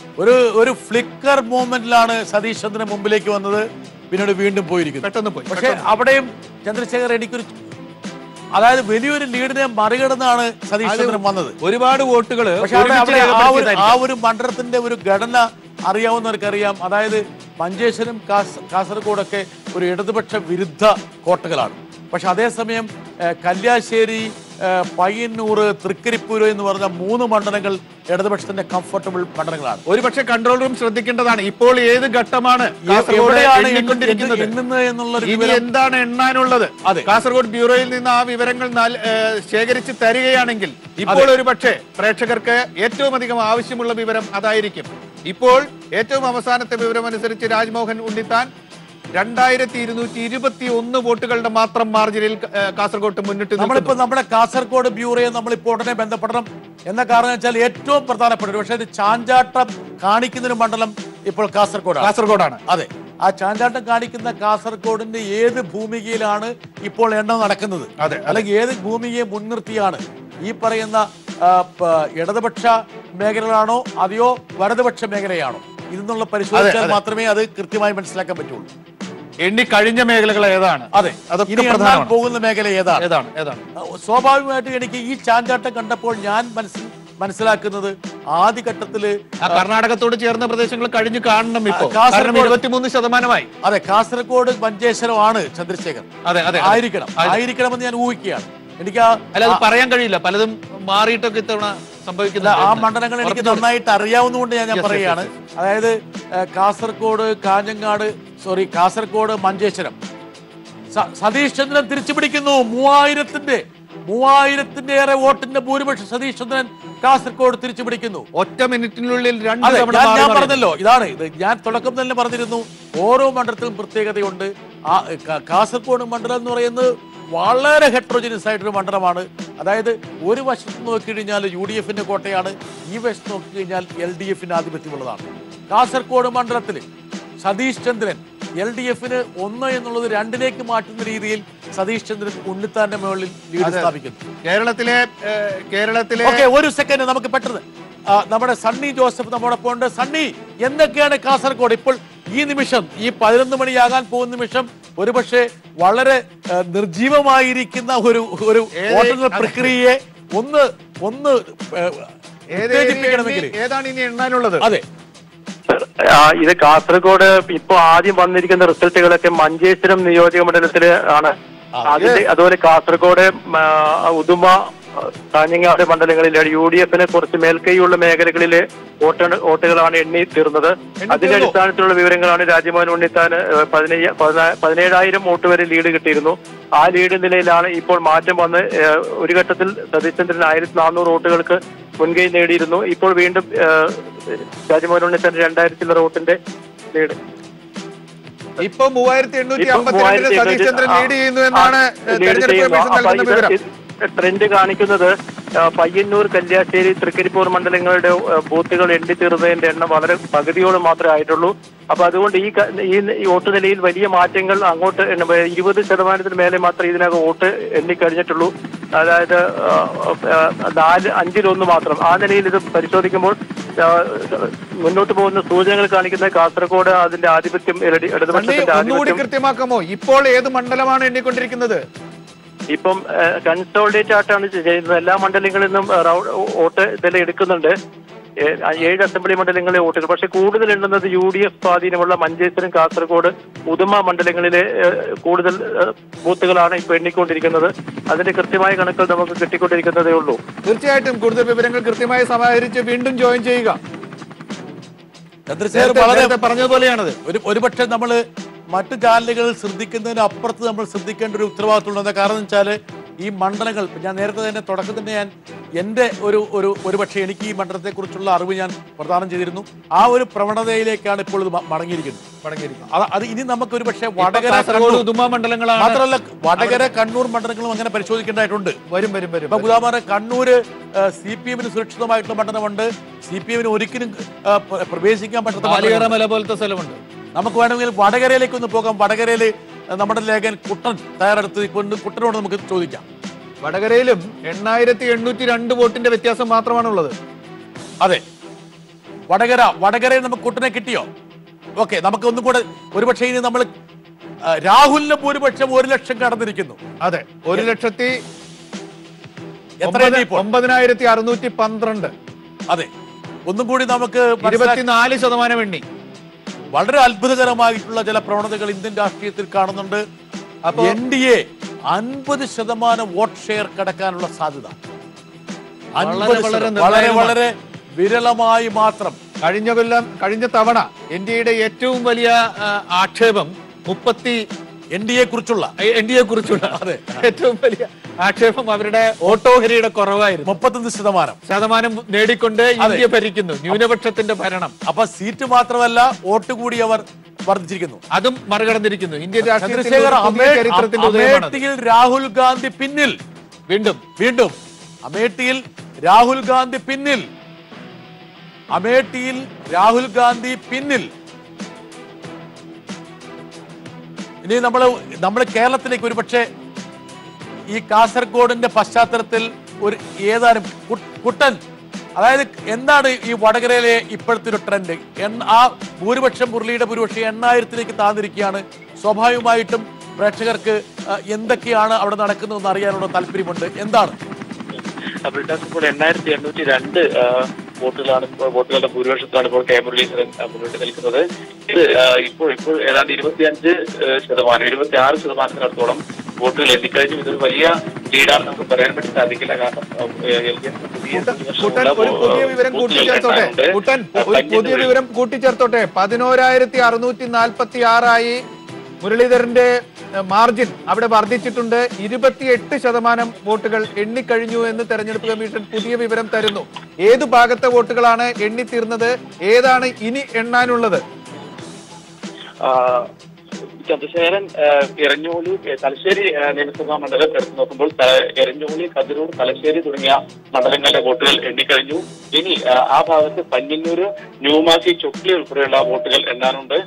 ഒരു ഫ്ലിക്കർ മൂവ്മെന്റിലാണ് സതീഷ് ചന്ദ്രൻ മുമ്പിലേക്ക് വന്നത്, പിന്നീട് വീണ്ടും പോയിരിക്കുന്നു, പെട്ടെന്ന് പോയി. പക്ഷേ അവിടെയും ചന്ദ്രശേഖർ എനിക്കൊരു, അതായത് വലിയൊരു ലീഡിനെ മറികടന്നാണ് സതീഷ് ചന്ദ്രൻ വന്നത്. ഒരുപാട് വോട്ടുകൾ ആ ഒരു മണ്ഡലത്തിന്റെ ഒരു ഘടന അറിയാവുന്നവർക്കറിയാം. അതായത് മഞ്ചേശ്വരം, കാസർഗോഡൊക്കെ ഒരു ഇടതുപക്ഷ വിരുദ്ധ കോട്ടകളാണ്. പക്ഷെ അതേസമയം കല്യാശ്ശേരി, പയ്യന്നൂർ, തൃക്കരിപ്പൂര് എന്ന് പറഞ്ഞ 3 മണ്ഡലങ്ങൾ ഇടതുപക്ഷത്തിന്റെ കംഫർട്ടബിൾ മണ്ഡലങ്ങളാണ്. ഒരുപക്ഷെ കൺട്രോൾ റൂം ശ്രദ്ധിക്കേണ്ടതാണ് ഇപ്പോൾ ഏത് ഘട്ടമാണ് എന്താണ് എണ്ണാനുള്ളത്. കാസർഗോഡ് ബ്യൂറോയിൽ നിന്ന് ആ വിവരങ്ങൾ ശേഖരിച്ച് തരികയാണെങ്കിൽ ഇപ്പോൾ ഒരുപക്ഷെ പ്രേക്ഷകർക്ക് ഏറ്റവും അധികം ആവശ്യമുള്ള വിവരം അതായിരിക്കും. ഇപ്പോൾ ഏറ്റവും അവസാനത്തെ വിവരം അനുസരിച്ച് രാജ്മോഹൻ ഉണ്ണിത്താൻ 2221 വോട്ടുകളുടെ മാത്രം മാർജിനിൽ കാസർഗോഡ് മുന്നിട്ട്. നമ്മളിപ്പോ നമ്മുടെ കാസർഗോഡ് ബ്യൂറോയെ നമ്മളിപ്പോൾ ഉടനെ ബന്ധപ്പെടണം എന്ന കാരണം വെച്ചാൽ ഏറ്റവും പ്രധാനപ്പെട്ട ഒരു, പക്ഷേ ചാഞ്ചാട്ടം കാണിക്കുന്നൊരു മണ്ഡലം ഇപ്പോൾ കാസർഗോഡാണ്. അതെ, ആ ചാഞ്ചാട്ടം കാണിക്കുന്ന കാസർഗോഡിന്റെ ഏത് ഭൂമികയിലാണ് ഇപ്പോൾ എണ്ണം നടക്കുന്നത്, അല്ലെങ്കിൽ ഏത് ഭൂമികയെ മുൻനിർത്തിയാണ് ഈ പറയുന്ന ഇടതുപക്ഷ മേഖലകളാണോ അതെയോ വലതുപക്ഷ മേഖലയാണോ ഇതെന്നുള്ള പരിശോധിച്ചാൽ മാത്രമേ അത് കൃത്യമായി മനസ്സിലാക്കാൻ പറ്റുള്ളൂ. എണ്ണി കഴിഞ്ഞ മേഖലകൾ ഏതാണ്, അതെ ഇനി എണ്ണാൻ പോകുന്ന മേഖല ഏതാണ്. സ്വാഭാവികമായിട്ടും എനിക്ക് ഈ ചാഞ്ചാട്ടം കണ്ടപ്പോൾ ഞാൻ മനസ്സിലാക്കുന്നത് ആദ്യഘട്ടത്തില് കർണാടകത്തോട് ചേർന്ന പ്രദേശങ്ങൾ കഴിഞ്ഞു കാണണം. ഇപ്പോൾ കാസർഗോഡ് 23%. അതെ, കാസർഗോഡ് മഞ്ചേശ്വരമാണ് ചന്ദ്രശേഖർ. അതെ, അതെ ആയിരിക്കണമെന്ന് ഞാൻ ഊഹിക്കുകയാണ്. എനിക്ക് അല്ലാതെ പറയാൻ കഴിയില്ല, പലതും മാറിയിട്ടൊക്കെ ഇത്തവണ സംഭവിക്കുന്ന ആ മണ്ഡലങ്ങൾ എനിക്ക് നന്നായിട്ട് അറിയാവുന്നതുകൊണ്ട് ഞാൻ പറയുകയാണ്. അതായത് കാസർഗോഡ് മഞ്ചേശ്വരം സതീഷ് ചന്ദ്രൻ തിരിച്ചു പിടിക്കുന്നു. 3000-ന്റെ വോട്ടിന്റെ ഭൂരിപക്ഷം സതീഷ് ചന്ദ്രൻ കാസർഗോഡ് തിരിച്ചു പിടിക്കുന്നു. ഒറ്റ മിനിറ്റിനുള്ളിൽ ഞാൻ പറഞ്ഞല്ലോ, ഇതാണ് ഇത്. ഞാൻ തുടക്കം തന്നെ പറഞ്ഞിരുന്നു, ഓരോ മണ്ഡലത്തിലും പ്രത്യേകതയുണ്ട്. കാസർഗോഡ് മണ്ഡലം എന്ന് പറയുന്നത് വളരെ ഹെട്രോജിനിയസ് ആയിട്ടൊരു മണ്ഡലമാണ്. അതായത് ഒരു വശത്ത് നോക്കിക്കഴിഞ്ഞാൽ UDF-ന്റെ കോട്ടയാണ്, ഈ വശത്ത് നോക്കിക്കഴിഞ്ഞാൽ LDF-ന് ആധിപത്യമുള്ളതാണ്. കാസർഗോഡ് മണ്ഡലത്തിൽ സതീഷ് ചന്ദ്രൻ LDF-ന് 1 എന്നുള്ളത് 2ലേക്ക് മാറ്റുന്ന രീതിയിൽ സതീഷ് ചന്ദ്രൻ ഉണ്ണിത്താന്റെ മുകളിൽ ലീഡ് സ്ഥാപിക്കുന്നു. കേരളത്തിലെ ഒരു സെക്കൻഡ് നമുക്ക് പെട്ടെന്ന് നമ്മുടെ സണ്ണി ജോസഫ് നമ്മോടൊപ്പം ഉണ്ട്. സണ്ണി, എന്തൊക്കെയാണ് കാസർഗോഡ് ഇപ്പോൾ ഈ നിമിഷം, ഈ 11 മണിയാകാൻ പോകുന്ന നിമിഷം ഒരുപക്ഷെ വളരെ നിർജീവമായിരിക്കുന്ന ഒരു ഒരു വോട്ടെണ്ണൽ പ്രക്രിയയെ ഒന്ന് എണ്ണാനുള്ളത്? അതെ, ഇത് കാസർഗോഡ് ഇപ്പൊ ആദ്യം വന്നിരിക്കുന്ന റിസൾട്ടുകളൊക്കെ മഞ്ചേശ്വരം നിയോജക മണ്ഡലത്തില് ആണ്. അതുപോലെ കാസർഗോഡ്, ഉദുമ, കാഞ്ഞങ്ങാട് മണ്ഡലങ്ങളിലാണ് UDF-ന് കുറച്ച് മേൽക്കൈയുള്ള മേഖലകളിലെ വോട്ടുകളാണ് എണ്ണി തീർന്നത്. അതിന്റെ അടിസ്ഥാനത്തിലുള്ള വിവരങ്ങളാണ് രാജ്മോഹൻ ഉണ്ണിത്താന് 17,000 വോട്ട് വരെ ലീഡ് കിട്ടിയിരുന്നു. ആ ലീഡ് നിലയിലാണ് ഇപ്പോൾ മാറ്റം വന്ന് ഒരു ഘട്ടത്തിൽ സതീഷ് ചന്ദ്രൻ 1400 വോട്ടുകൾക്ക് മുൻകൈ നേടിയിരുന്നു. ഇപ്പോൾ വീണ്ടും രാജ്മോഹൻ ഉണ്ണിത്താൻ 2000 വോട്ടിന്റെ ലീഡ്. ഇപ്പൊ 3852 സതീഷ് ചന്ദ്രൻ ലീഡ് ചെയ്യുന്നു എന്നാണ് തെരഞ്ഞെടുപ്പ് കമ്മീഷൻ നൽകുന്ന വിവരം. ട്രെൻഡ് കാണിക്കുന്നത് പയ്യന്നൂർ, കല്യാശ്ശേരി, തൃക്കരിപ്പൂർ മണ്ഡലങ്ങളുടെ ബൂത്തുകൾ എണ്ണിത്തീർന്നതിന്റെ എണ്ണം വളരെ പകുതിയോളം മാത്രമേ ആയിട്ടുള്ളൂ. അപ്പൊ അതുകൊണ്ട് ഈ വോട്ട് നിലയിൽ വലിയ മാറ്റങ്ങൾ അങ്ങോട്ട് 20% മേലെ മാത്രമേ ഇതിനകം വോട്ട് എണ്ണിക്കഴിഞ്ഞിട്ടുള്ളൂ. അതായത് 4/5 മാത്രം. ആ നിലയിൽ ഇത് പരിശോധിക്കുമ്പോൾ മുന്നോട്ട് പോകുന്ന സൂചനകൾ കാണിക്കുന്ന കാസർഗോഡ് അതിന്റെ ആധിപത്യം കൃത്യമാക്കാമോ? ഇപ്പോൾ ഏത് മണ്ഡലമാണ് എണ്ണിക്കൊണ്ടിരിക്കുന്നത്? ഇപ്പം കൺസോൾഡേറ്റ് ആയിട്ടാണ് ചെയ്യുന്നത്. എല്ലാ മണ്ഡലങ്ങളിൽ നിന്നും വോട്ട് ഇതെല്ലാം എടുക്കുന്നുണ്ട്. 7 അസംബ്ലി മണ്ഡലങ്ങളിലെ വോട്ടുകൾ പക്ഷെ കൂടുതൽ എണ്ണുന്നത് UDF സ്വാധീനമുള്ള മഞ്ചേശ്വരം, കാസർഗോഡ്, ഉദുമ മണ്ഡലങ്ങളിലെ കൂടുതൽ ബൂത്തുകളാണ് ഇപ്പൊ എണ്ണിക്കൊണ്ടിരിക്കുന്നത്. അതിന്റെ കൃത്യമായ കണക്കുകൾ നമുക്ക് കിട്ടിക്കൊണ്ടിരിക്കുന്നതേ ഉള്ളൂ. തീർച്ചയായിട്ടും കൂടുതൽ വിവരങ്ങൾ കൃത്യമായി സമാഹരിച്ച് വീണ്ടും ജോയിൻ ചെയ്യുക. പറഞ്ഞതുപോലെയാണത്. ഒരുപക്ഷെ നമ്മള് മറ്റ് ചാനലുകളിൽ ശ്രദ്ധിക്കുന്നതിന് അപ്പുറത്ത് നമ്മൾ ശ്രദ്ധിക്കേണ്ട ഒരു ഉത്തരവാദിത്തമുണ്ടെന്ന കാരണം വെച്ചാൽ ഈ മണ്ഡലങ്ങൾ, ഞാൻ നേരത്തെ തന്നെ തുടക്കത്തിൽ ഞാൻ എൻ്റെ ഒരു ഒരു ഒരുപക്ഷെ എനിക്ക് ഈ മണ്ഡലത്തെക്കുറിച്ചുള്ള അറിവ് ഞാൻ പ്രദാനം ചെയ്തിരുന്നു. ആ ഒരു പ്രവണതയിലേക്കാണ് ഇപ്പോൾ ഇത് മടങ്ങിയിരിക്കുന്നത്. അത് ഇനി നമുക്കൊരു പക്ഷേ വടകര മണ്ഡലങ്ങളാണ്, മാത്രമല്ല വടകര കണ്ണൂർ മണ്ഡലങ്ങളും അങ്ങനെ പരിശോധിക്കേണ്ടതായിട്ടുണ്ട്. വരും വരും വരും ഇപ്പൊ ഉദാഹരണം കണ്ണൂർ സി പി എമ്മിന് സുരക്ഷിതമായിട്ടുള്ള മണ്ഡലമുണ്ട്, സി പി എമ്മിന് ഒരിക്കലും പ്രവേശിക്കാൻ പറ്റാത്ത സ്ഥലമുണ്ട്. നമുക്ക് വേണമെങ്കിൽ വടകരയിലേക്ക് ഒന്ന് പോകാം. വടകരയിൽ നമ്മുടെ ലേഖൻ കുട്ടൻ തയ്യാറെടുത്ത് കുട്ടനോട് നമുക്ക് ചോദിക്കാം. വടകരയിലും 8802 വോട്ടിന്റെ വ്യത്യാസം മാത്രമാണുള്ളത്. അതെ, വടകരയിൽ നമുക്ക് കുട്ടനെ കിട്ടിയോ? ഓക്കെ, നമുക്ക് ഒന്നും കൂടെ ഒരുപക്ഷെ ഇനി നമ്മൾ രാഹുലിന് ഭൂരിപക്ഷം 1 ലക്ഷം കടന്നിരിക്കുന്നു. അതെ, 1,09,612. അതെ, ഒന്നും കൂടി നമുക്ക് 24% എണ്ണി. വളരെ അത്ഭുതകരമായിട്ടുള്ള ചില പ്രവണതകൾ ഇന്ത്യൻ രാഷ്ട്രീയത്തിൽ കാണുന്നുണ്ട്. അപ്പൊ NDA 50% വോട്ട് ഷെയർ കടക്കാനുള്ള സാധ്യത വളരെ വളരെ വിരളമായി മാത്രം. കഴിഞ്ഞ തവണ NDAയുടെ ഏറ്റവും വലിയ ആക്ഷേപം ഏറ്റവും വലിയ ആക്ഷേപം അവരുടെ ഓട്ടോഹരിയുടെ കുറവായിരുന്നു. 35% നേടിക്കൊണ്ട് ഇന്ത്യ ഭരിക്കുന്നു, ന്യൂനപക്ഷത്തിന്റെ ഭരണം. അപ്പൊ സീറ്റ് മാത്രമല്ല വോട്ട് കൂടി അവർ വർദ്ധിച്ചിരിക്കുന്നു, അതും മറികടന്നിരിക്കുന്നു. ഇന്ത്യൻ രാഷ്ട്രീയത്തിൽ രാഹുൽ ഗാന്ധി പിന്നിൽ, വീണ്ടും അമേഠിയിൽ രാഹുൽ ഗാന്ധി പിന്നിൽ, ഇനി നമ്മള് കേരളത്തിലേക്ക് ഒരുപക്ഷെ ഈ കാസർഗോഡിന്റെ പശ്ചാത്തലത്തിൽ ഒരു ഏതാനും കുട്ടൻ, അതായത് എന്താണ് ഈ വടകരയിലെ ഇപ്പോഴത്തെ ഒരു ട്രെൻഡ്? ആ ഭൂരിപക്ഷം, മുരളിയുടെ ഭൂരിപക്ഷം 8000ലേക്ക് താഴ്ന്നിരിക്കുകയാണ്. സ്വാഭാവികമായിട്ടും പ്രേക്ഷകർക്ക് എന്തൊക്കെയാണ് അവിടെ നടക്കുന്നതെന്ന് അറിയാനുള്ള താല്പര്യമുണ്ട്. എന്താണ് ഇപ്പോൾ 8802 വോട്ടുകളുടെ ഭൂരിപക്ഷത്താണ് ഇപ്പോൾ കെ മുരളീധരൻ മുന്നോട്ട് നിൽക്കുന്നത്. ഇത് ഇപ്പോൾ ഏതാണ്ട് 26% വോട്ടുകൾ എത്തിക്കഴിഞ്ഞു. ഇതൊരു വലിയ ലീഡാണ് നമുക്ക് പറയാൻ വേണ്ടി സാധിക്കില്ല. കാരണം പുതിയ വിവരം കൂട്ടിച്ചേർത്തോട്ടെ, 11646 മുരളീധരന്റെ മാർജിൻ അവിടെ വർദ്ധിച്ചിട്ടുണ്ട്. 28% വോട്ടുകൾ എണ്ണിക്കഴിഞ്ഞു എന്ന് തെരഞ്ഞെടുപ്പ് കമ്മീഷൻ പുതിയ വിവരം തരുന്നു. ഏത് ഭാഗത്തെ വോട്ടുകളാണ് എണ്ണിത്തീർന്നത്? ഏതാണ് ഇനി എണ്ണാനുള്ളത്? ചന്ദ്രശേഖരൻ എരഞ്ഞോളി തലശ്ശേരി നിയമസഭാ മണ്ഡലം എടുത്തു നോക്കുമ്പോൾ എരഞ്ഞോളി, കതിരൂർ, തലശ്ശേരി തുടങ്ങിയ മണ്ഡലങ്ങളിലെ വോട്ടുകൾ എണ്ണിക്കഴിഞ്ഞു. ഇനി ആ ഭാഗത്ത് പന്ന്യന്നൂര്, ന്യൂമാക്കി, ചൊക്ലി ഉൾപ്പെടെയുള്ള വോട്ടുകൾ എണ്ണാനുണ്ട്.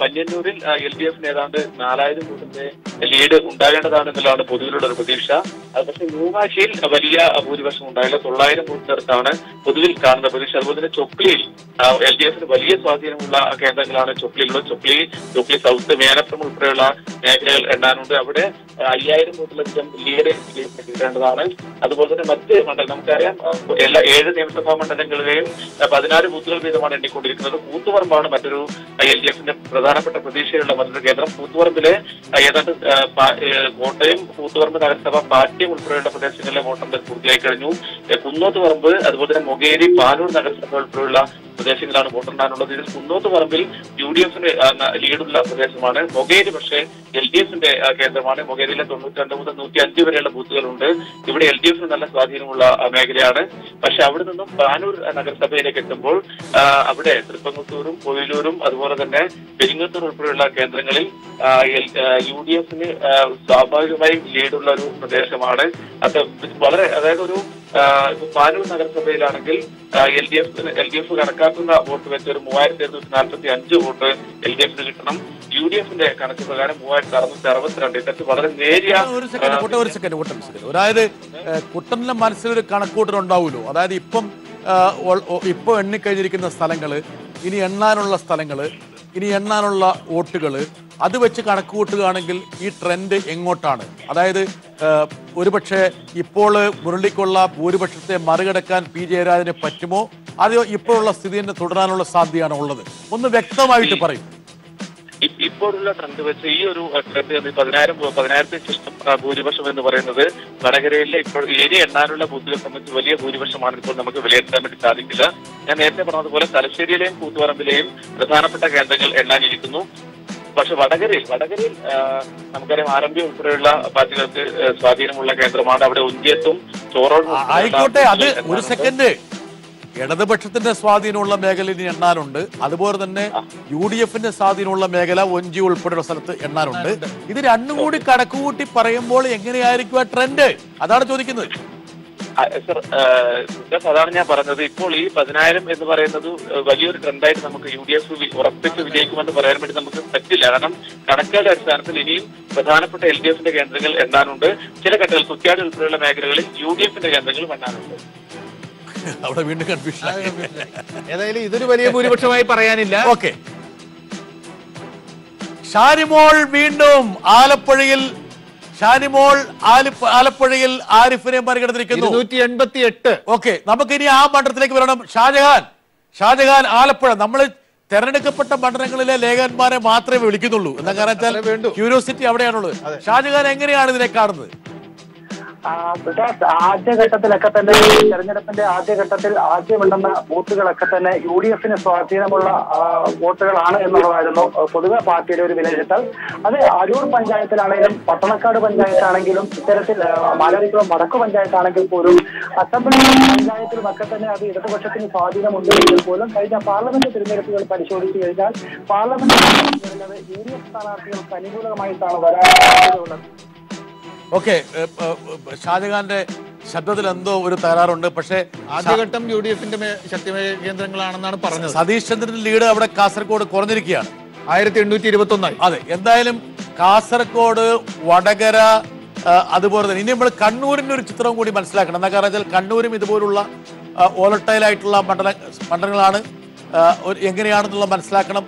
പന്ന്യന്നൂരിൽ LDF ഏതാണ്ട് 4000 വോട്ടിന്റെ ലീഡ് ഉണ്ടാകേണ്ടതാണെന്നുള്ളതാണ് പൊതുവിലുള്ള ഒരു പ്രതീക്ഷ. അത് പക്ഷേ ന്യൂമാക്കിയിൽ വലിയ ഭൂരിപക്ഷം ഉണ്ടായില്ല, 900 വോട്ടിനടുത്താണ് പൊതുവിൽ കാണുന്ന പ്രതീക്ഷ. അതുപോലെ തന്നെ ചൊക്ലിയിൽ LDF വലിയ സ്വാധീനമുള്ള കേന്ദ്രങ്ങളാണ് ചൊക്ലിയിലുള്ളത്. ചൊക്ലി സൗത്ത് മേന ഉൾപ്പെടെയുള്ള മേഖലകൾ എണ്ണാനുണ്ട്. അവിടെ 5000 വോട്ടിലധികം ലീഡ് കിട്ടേണ്ടതാണ്. അതുപോലെ തന്നെ മറ്റ് മണ്ഡലം നമുക്കറിയാം, എല്ലാ 7 നിയമസഭാ മണ്ഡലങ്ങളിലെയും 14 ബൂത്തുകൾ വീതമാണ് എണ്ണിക്കൊണ്ടിരിക്കുന്നത്. കൂത്തുപറമ്പാണ് മറ്റൊരു LDFന്റെ പ്രധാനപ്പെട്ട പ്രതീക്ഷയുള്ള മറ്റൊരു കേന്ദ്രം. കൂത്തുപറമ്പിലെ ഏതാണ്ട് കോട്ടയം, കൂത്തുപറമ്പ് നഗരസഭ, പാട്യം ഉൾപ്പെടെയുള്ള പ്രദേശങ്ങളിലെ വോട്ടെണ്ണൽ പൂർത്തിയായി കഴിഞ്ഞു. കുന്നോത്തുപറമ്പ്, അതുപോലെ തന്നെ മൊകേരി, പാലൂർ നഗരസഭ ഉൾപ്പെടെയുള്ള പ്രദേശങ്ങളിലാണ് വോട്ടെണ്ണാനുള്ളത്. ഇതിൽ കുന്നോത്തുപറമ്പിൽ UDF ലീഡുള്ള പ്രദേശമാണ്. മൊകേരി പക്ഷേ LDFന്റെ കേന്ദ്രമാണ്. മൊകേരിയിലെ 92 മുതൽ 105 വരെയുള്ള ബൂത്തുകളുണ്ട്. ഇവിടെ LDFന് നല്ല സ്വാധീനമുള്ള മേഖലയാണ്. പക്ഷെ അവിടെ നിന്നും പാനൂർ നഗരസഭയിലേക്ക് എത്തുമ്പോൾ അവിടെ തൃപ്പങ്ങത്തൂരും കൊയിലൂരും അതുപോലെ തന്നെ പെരിങ്ങത്തൂർ ഉൾപ്പെടെയുള്ള കേന്ദ്രങ്ങളിൽ UDFന് സ്വാഭാവികമായും ലീഡുള്ള ഒരു പ്രദേശമാണ്. അത് വളരെ, അതായത് ഒരു പാനൂർ നഗരസഭയിലാണെങ്കിൽ LDF കണക്കാക്കുന്ന വോട്ട് വെച്ച് ഒരു 3245 വോട്ട് LDFന് കിട്ടണം. UDFന്റെ കണക്ക് പ്രകാരം 3662. ഇതൊക്കെ വളരെ നേരിയ. അതായത് കുട്ടന്റെ മനസ്സിലൊരു കണക്കൂട്ടലുണ്ടാവുമല്ലോ. അതായത് ഇപ്പൊ എണ്ണിക്കഴിഞ്ഞിരിക്കുന്ന സ്ഥലങ്ങള്, ഇനി എണ്ണാനുള്ള സ്ഥലങ്ങള്, ഇനി എണ്ണാനുള്ള വോട്ടുകള്, അത് വെച്ച് കണക്ക് കൂട്ടുകയാണെങ്കിൽ ഈ ട്രെൻഡ് എങ്ങോട്ടാണ്? അതായത് ഒരുപക്ഷെ ഇപ്പോൾ മുരളിക്കുള്ള ഭൂരിപക്ഷത്തെ മറികടക്കാൻ PJ ജയരാജന് പറ്റുമോ, അതോ ഇപ്പോഴുള്ള സ്ഥിതി തന്നെ തുടരാനുള്ള സാധ്യതയാണോ ഉള്ളത്? ഒന്ന് വ്യക്തമായിട്ട് പറയും. ഇപ്പോഴുള്ള ട്രെൻഡ് വെച്ച് ഈ ഒരു ട്രെൻഡ് 1,000-1,500 ഭൂരിപക്ഷം എന്ന് പറയുന്നത് വടകരയിലെ ഇപ്പോൾ ഏരിയ എണ്ണാനുള്ള ബൂത്തുകളെ സംബന്ധിച്ച് വലിയ ഭൂരിപക്ഷമാണ് ഇപ്പോൾ നമുക്ക് വിലയിരുത്താൻ വേണ്ടി സാധിക്കില്ല. ഞാൻ നേരത്തെ പറഞ്ഞതുപോലെ തലശ്ശേരിയിലെയും കൂത്തുപറമ്പിലെയും പ്രധാനപ്പെട്ട കേന്ദ്രങ്ങൾ എണ്ണാനിരിക്കുന്നു. പക്ഷെ വടകരയിൽ നമുക്കറിയാം ആർ എം പി ഉൾപ്പെടെയുള്ള പാർട്ടികൾക്ക് സ്വാധീനമുള്ള കേന്ദ്രമാണ്. അവിടെ ഒഞ്ചിയത്തും ചോറോടും ആയിക്കോട്ടെ, അത് ഒരു സെക്കൻഡ് ഇടതുപക്ഷത്തിന്റെ സ്വാധീനമുള്ള മേഖല ഇനി എണ്ണാനുണ്ട്. അതുപോലെ തന്നെ യു ഡി എഫിന്റെ സ്വാധീനമുള്ള മേഖല ഒഞ്ചി ഉൾപ്പെടെയുള്ള സ്ഥലത്ത് എണ്ണാനുണ്ട്. ഇത് രണ്ടും കൂടി കണക്കുകൂട്ടി പറയുമ്പോൾ എങ്ങനെയായിരിക്കും ആ ട്രെൻഡ്? അതാണ് ചോദിക്കുന്നത്. സാധാരണ ഞാൻ പറഞ്ഞത് ഇപ്പോൾ ഈ 10,000 എന്ന് പറയുന്നത് വലിയൊരു ട്രെൻഡായിട്ട് നമുക്ക് യു ഡി എഫ് ഉറപ്പിച്ച് വിജയിക്കുമെന്ന് പറയാൻ വേണ്ടി നമുക്ക് പറ്റില്ല. കാരണം കണക്കുകളുടെ അടിസ്ഥാനത്തിൽ ഇനിയും പ്രധാനപ്പെട്ട എൽ ഡി എഫിന്റെ കേന്ദ്രങ്ങൾ എണ്ണാനുണ്ട്. ചില ഘട്ടങ്ങൾ കുറ്റ്യാടി ഉൾപ്പെടെയുള്ള മേഖലകളിൽ യു ഡി എഫിന്റെ കേന്ദ്രങ്ങളും എണ്ണാനുണ്ട്. അവിടെ വീണ്ടും കൺഫ്യൂഷൻ. ഏതായാലും ഇതൊരു വലിയ ഭൂരിപക്ഷമായി പറയാനില്ല. ഓക്കെ, ഷാനിമോൾ വീണ്ടും ആലപ്പുഴയിൽ. ഷാനിമോൾ ആലപ്പുഴയിൽ ആരിഫിനെ മറികടന്നിരിക്കുന്നു 288. ഓക്കെ, നമുക്കിനി ആ മണ്ഡലത്തിലേക്ക് വരണം. ഷാജഹാൻ ആലപ്പുഴ. നമ്മൾ തെരഞ്ഞെടുക്കപ്പെട്ട മണ്ഡലങ്ങളിലെ ലേഖകന്മാരെ മാത്രമേ വിളിക്കുന്നുള്ളൂ. എന്താ കാരണം വെച്ചാൽ ക്യൂരിയോസിറ്റി അവിടെയാണുള്ളത്. ഷാജഹാൻ എങ്ങനെയാണ് ഇതിനെ കാണുന്നത്? ആദ്യഘട്ടത്തിലൊക്കെ തന്നെ തെരഞ്ഞെടുപ്പിന്റെ ആദ്യഘട്ടത്തിൽ ആദ്യം ഉണ്ടെന്ന വോട്ടുകളൊക്കെ തന്നെ യു ഡി എഫിന് സ്വാധീനമുള്ള വോട്ടുകളാണ് എന്നുള്ളതായിരുന്നു പൊതുവെ പാർട്ടിയുടെ ഒരു വിലയിരുത്തൽ. അത് അരൂർ പഞ്ചായത്തിലാണെങ്കിലും പട്ടണക്കാട് പഞ്ചായത്താണെങ്കിലും ഇത്തരത്തിൽ മലയാളികളും വടക്കു പഞ്ചായത്താണെങ്കിൽ പോലും അസംബ്ലി പഞ്ചായത്തിലും ഒക്കെ തന്നെ അത് ഇടതുപക്ഷത്തിന് സ്വാധീനമുണ്ട് എങ്കിൽ പോലും കഴിഞ്ഞ പാർലമെന്റ് തിരഞ്ഞെടുപ്പുകൾ പരിശോധിച്ചു കഴിഞ്ഞാൽ പാർലമെന്റ് വരുന്നത് യു ഡി എഫ് സ്ഥാനാർത്ഥികൾക്ക് അനുകൂലമായിട്ടാണ് വരാൻ സാധ്യതയുള്ളത്. ഓക്കെ, ഷാജഹാന്റെ ശബ്ദത്തിൽ എന്തോ ഒരു തകരാറുണ്ട്. പക്ഷേ ആദ്യഘട്ടം യു ഡി എഫിന്റെ ശക്തിമായ കേന്ദ്രങ്ങളാണെന്നാണ് പറഞ്ഞത്. സതീഷ് ചന്ദ്രന്റെ ലീഡ് അവിടെ കാസർഗോഡ് കുറഞ്ഞിരിക്കുകയാണ് 1821. അതെ, എന്തായാലും കാസർഗോഡ്, വടകര, അതുപോലെ തന്നെ ഇനി നമ്മൾ കണ്ണൂരിന്റെ ഒരു ചിത്രം കൂടി മനസ്സിലാക്കണം. എന്താ കാരണം വെച്ചാൽ കണ്ണൂരും ഇതുപോലുള്ള വോളട്ടൈലായിട്ടുള്ള മണ്ഡലങ്ങളാണ്. എങ്ങനെയാണെന്നുള്ള മനസ്സിലാക്കണം.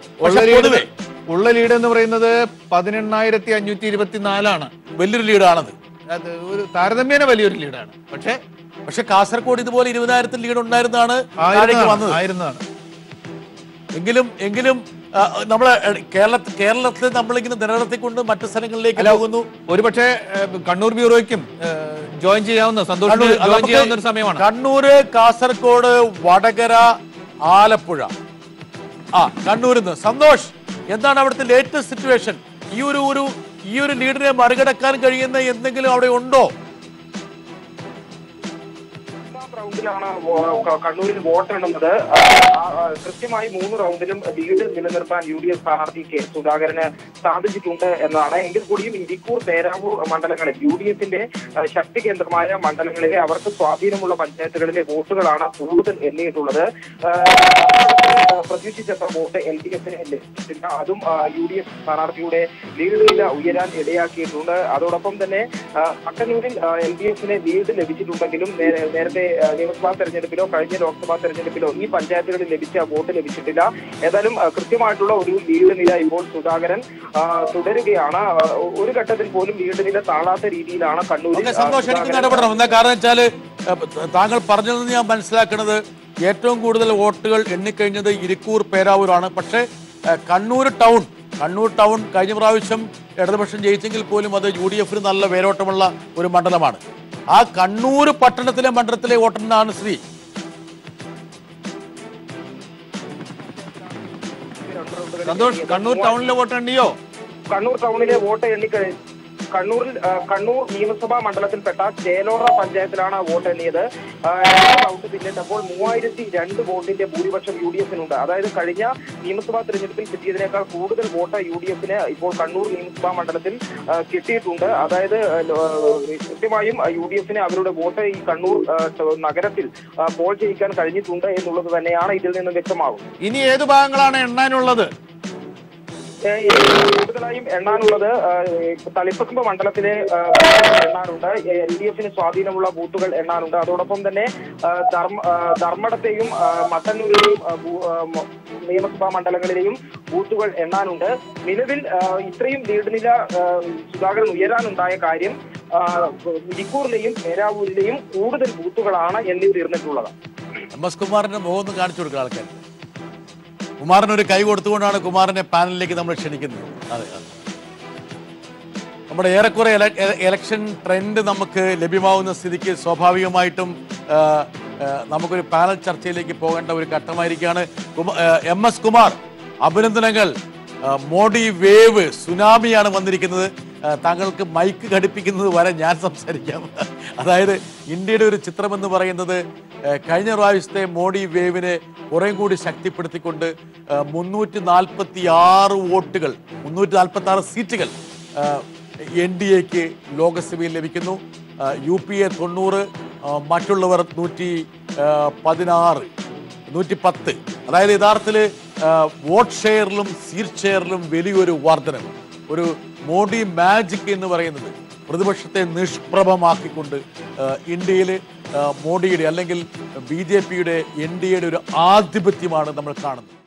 ഉള്ള ലീഡ് എന്ന് പറയുന്നത് 18,524 വലിയൊരു ലീഡാണത്. അത് ഒരു താരതമ്യേന വലിയൊരു ലീഡാണ്. പക്ഷെ കാസർഗോഡ് ഇതുപോലെ 20,000 ലീഡ് ഉണ്ടായിരുന്നതാണ്. എങ്കിലും നമ്മളെ കേരളത്തിൽ നമ്മളിങ്ങനെ നിലനിർത്തിക്കൊണ്ട് മറ്റു സ്ഥലങ്ങളിലേക്ക് പോകുന്നു. ഒരുപക്ഷെ കണ്ണൂർ ബ്യൂറോയ്ക്കും ജോയിൻ ചെയ്യാവുന്ന സന്തോഷം സമയമാണ്. കണ്ണൂര്, കാസർഗോഡ്, വടകര, ആലപ്പുഴ. കണ്ണൂരിൽ നിന്ന് സന്തോഷ്, എന്താണ് അവിടുത്തെ ലേറ്റസ്റ്റ് സിറ്റുവേഷൻ? ഈ ഒരു ലീഡിനെ മറികടക്കാൻ കഴിയുന്ന എന്തെങ്കിലും അവിടെ ഉണ്ടോ? റൗണ്ടിലാണ് കണ്ണൂരിൽ വോട്ടെണ്ണുന്നത്. കൃത്യമായി 3 റൗണ്ടിലും ലീഡ് നിലനിർത്താൻ യു ഡി എഫ് സ്ഥാനാർത്ഥി കെ സുധാകരന് സാധിച്ചിട്ടുണ്ട് എന്നതാണ്. എങ്കിൽ കൂടിയും ഇരിക്കൂർ, പേരാവൂർ മണ്ഡലങ്ങളിൽ യു ഡി എഫിന്റെ ശക്തി കേന്ദ്രമായ മണ്ഡലങ്ങളിലെ അവർക്ക് സ്വാധീനമുള്ള പഞ്ചായത്തുകളിലെ വോട്ടുകളാണ് കൂടുതൽ എണ്ണിയിട്ടുള്ളത്. പ്രതീക്ഷിച്ചത്ര വോട്ട് എൽ ഡി എഫിന് ലഭിച്ചിട്ടില്ല. അതും യു ഡി എഫ് സ്ഥാനാർത്ഥിയുടെ ലീഡിൽ ഉയരാൻ ഇടയാക്കിയിട്ടുണ്ട്. അതോടൊപ്പം തന്നെ കണ്ണൂരിൽ എൽ ഡി എഫിന് ലീഡ് ലഭിച്ചിട്ടുണ്ടെങ്കിലും നേരത്തെ നിയമസഭാ തെരഞ്ഞെടുപ്പിലോ കഴിഞ്ഞ ലോക്സഭാ തെരഞ്ഞെടുപ്പിലോ ഈ പഞ്ചായത്തുകളിൽ ലഭിച്ച വോട്ട് ലഭിച്ചിട്ടില്ല. ഏതായാലും കൃത്യമായിട്ടുള്ള ഒരു ലീഡ് നില ഇപ്പോൾ സുധാകരൻ തുടരുകയാണ്. ഒരു ഘട്ടത്തിൽ പോലും ലീഡ് നില താഴാത്ത രീതിയിലാണ് കണ്ണൂരിൽ. കാരണം വെച്ചാൽ താങ്കൾ പറഞ്ഞതെന്ന് ഞാൻ മനസ്സിലാക്കുന്നത് ഏറ്റവും കൂടുതൽ വോട്ടുകൾ എണ്ണിക്കഴിഞ്ഞത് ഇരിക്കൂർ, പേരാവൂരാണ്. പക്ഷേ കണ്ണൂർ ടൗൺ കഴിഞ്ഞ പ്രാവശ്യം ഇടതുപക്ഷം ജയിച്ചെങ്കിൽ പോലും അത് യു ഡി എഫിന് നല്ല വേരോട്ടമുള്ള ഒരു മണ്ഡലമാണ്. ആ കണ്ണൂർ പട്ടണത്തിലെ മണ്ഡലത്തിലെ വോട്ടെണ്ണാണ് ശ്രീ. സന്തോഷ്, കണ്ണൂർ ടൗണിലെ വോട്ടെണ്ണിയോ? കണ്ണൂർ ടൗണിലെ വോട്ട് എണ്ണിക്കഴിഞ്ഞു. കണ്ണൂർ നിയമസഭാ മണ്ഡലത്തിൽപ്പെട്ട ചേലോറ പഞ്ചായത്തിലാണ് വോട്ട് എണ്ണിയത്. ഔട്ട് പിന്നിട്ടപ്പോൾ 3,002 വോട്ടിന്റെ ഭൂരിപക്ഷം യു ഡി എഫിനുണ്ട്. അതായത് കഴിഞ്ഞ നിയമസഭാ തെരഞ്ഞെടുപ്പിൽ കിട്ടിയതിനേക്കാൾ കൂടുതൽ വോട്ട് യു ഡി എഫിന് ഇപ്പോൾ കണ്ണൂർ നിയമസഭാ മണ്ഡലത്തിൽ കിട്ടിയിട്ടുണ്ട്. അതായത് കൃത്യമായും യു ഡി എഫിന് അവരുടെ വോട്ട് ഈ കണ്ണൂർ നഗരത്തിൽ പോൾ ചെയ്യിക്കാൻ കഴിഞ്ഞിട്ടുണ്ട് എന്നുള്ളത് തന്നെയാണ് ഇതിൽ നിന്നും വ്യക്തമാകുന്നത്. ഇനി ഏത് ഭാഗങ്ങളാണ് എണ്ണാനുള്ളത്? കൂടുതലായും എണ്ണാനുള്ളത് തളിപ്പറമ്പ് മണ്ഡലത്തിലെ എണ്ണാനുണ്ട്. എൽ ഡി എഫിന് സ്വാധീനമുള്ള ബൂത്തുകൾ എണ്ണാനുണ്ട്. അതോടൊപ്പം തന്നെ ധർമ്മടത്തെയും മട്ടന്നൂരിലെയും നിയമസഭാ മണ്ഡലങ്ങളിലെയും ബൂത്തുകൾ എണ്ണാനുണ്ട്. നിലവിൽ ഇത്രയും ലീഡ് നില സുധാകരൻ ഉയരാനുണ്ടായ കാര്യം ഇരിക്കൂറിലെയും പേരാവൂരിലെയും കൂടുതൽ ബൂത്തുകളാണ് എണ്ണി തീർന്നിട്ടുള്ളത്. എം എസ് കുമാറിന്റെ മുഖം കാണിച്ചു കൊടുക്കുക ആൾക്കാർ. കുമാറിനൊരു കൈ കൊടുത്തുകൊണ്ടാണ് കുമാറിനെ പാനലിലേക്ക് നമ്മൾ ക്ഷണിക്കുന്നത്. അതെ, നമ്മുടെ ഏറെക്കുറെ ഇലക്ഷൻ ട്രെൻഡ് നമുക്ക് ലഭ്യമാവുന്ന സ്ഥിതിക്ക് സ്വാഭാവികമായിട്ടും നമുക്കൊരു പാനൽ ചർച്ചയിലേക്ക് പോകേണ്ട ഒരു ഘട്ടമായിരിക്കുകയാണ്. എം എസ് കുമാർ, അഭിനന്ദനങ്ങൾ. മോഡി വേവ് സുനാമിയാണ് വന്നിരിക്കുന്നത്. താങ്കൾക്ക് മൈക്ക് ഘടിപ്പിക്കുന്നത് വരെ ഞാൻ സംസാരിക്കാം. അതായത് ഇന്ത്യയുടെ ഒരു ചിത്രമെന്ന് പറയുന്നത് കഴിഞ്ഞ പ്രാവശ്യത്തെ മോഡി വേവിനെ കുറേ കൂടി ശക്തിപ്പെടുത്തിക്കൊണ്ട് 346 വോട്ടുകൾ 346 സീറ്റുകൾ NDAക്ക് ലോക്സഭയിൽ ലഭിക്കുന്നു. UPA 90, മറ്റുള്ളവർ 116, 110. അതായത് യഥാർത്ഥത്തിൽ വോട്ട് ഷെയറിലും സീറ്റ് ഷെയറിലും വലിയൊരു വർധനം, ഒരു മോഡി മാജിക് എന്ന് പറയുന്നത്. പ്രതിപക്ഷത്തെ നിഷ്പ്രഭമാക്കിക്കൊണ്ട് ഇന്ത്യയിൽ മോഡിയുടെ അല്ലെങ്കിൽ BJPയുടെ NDAയുടെ ഒരു ആധിപത്യമാണ് നമ്മൾ കാണുന്നത്.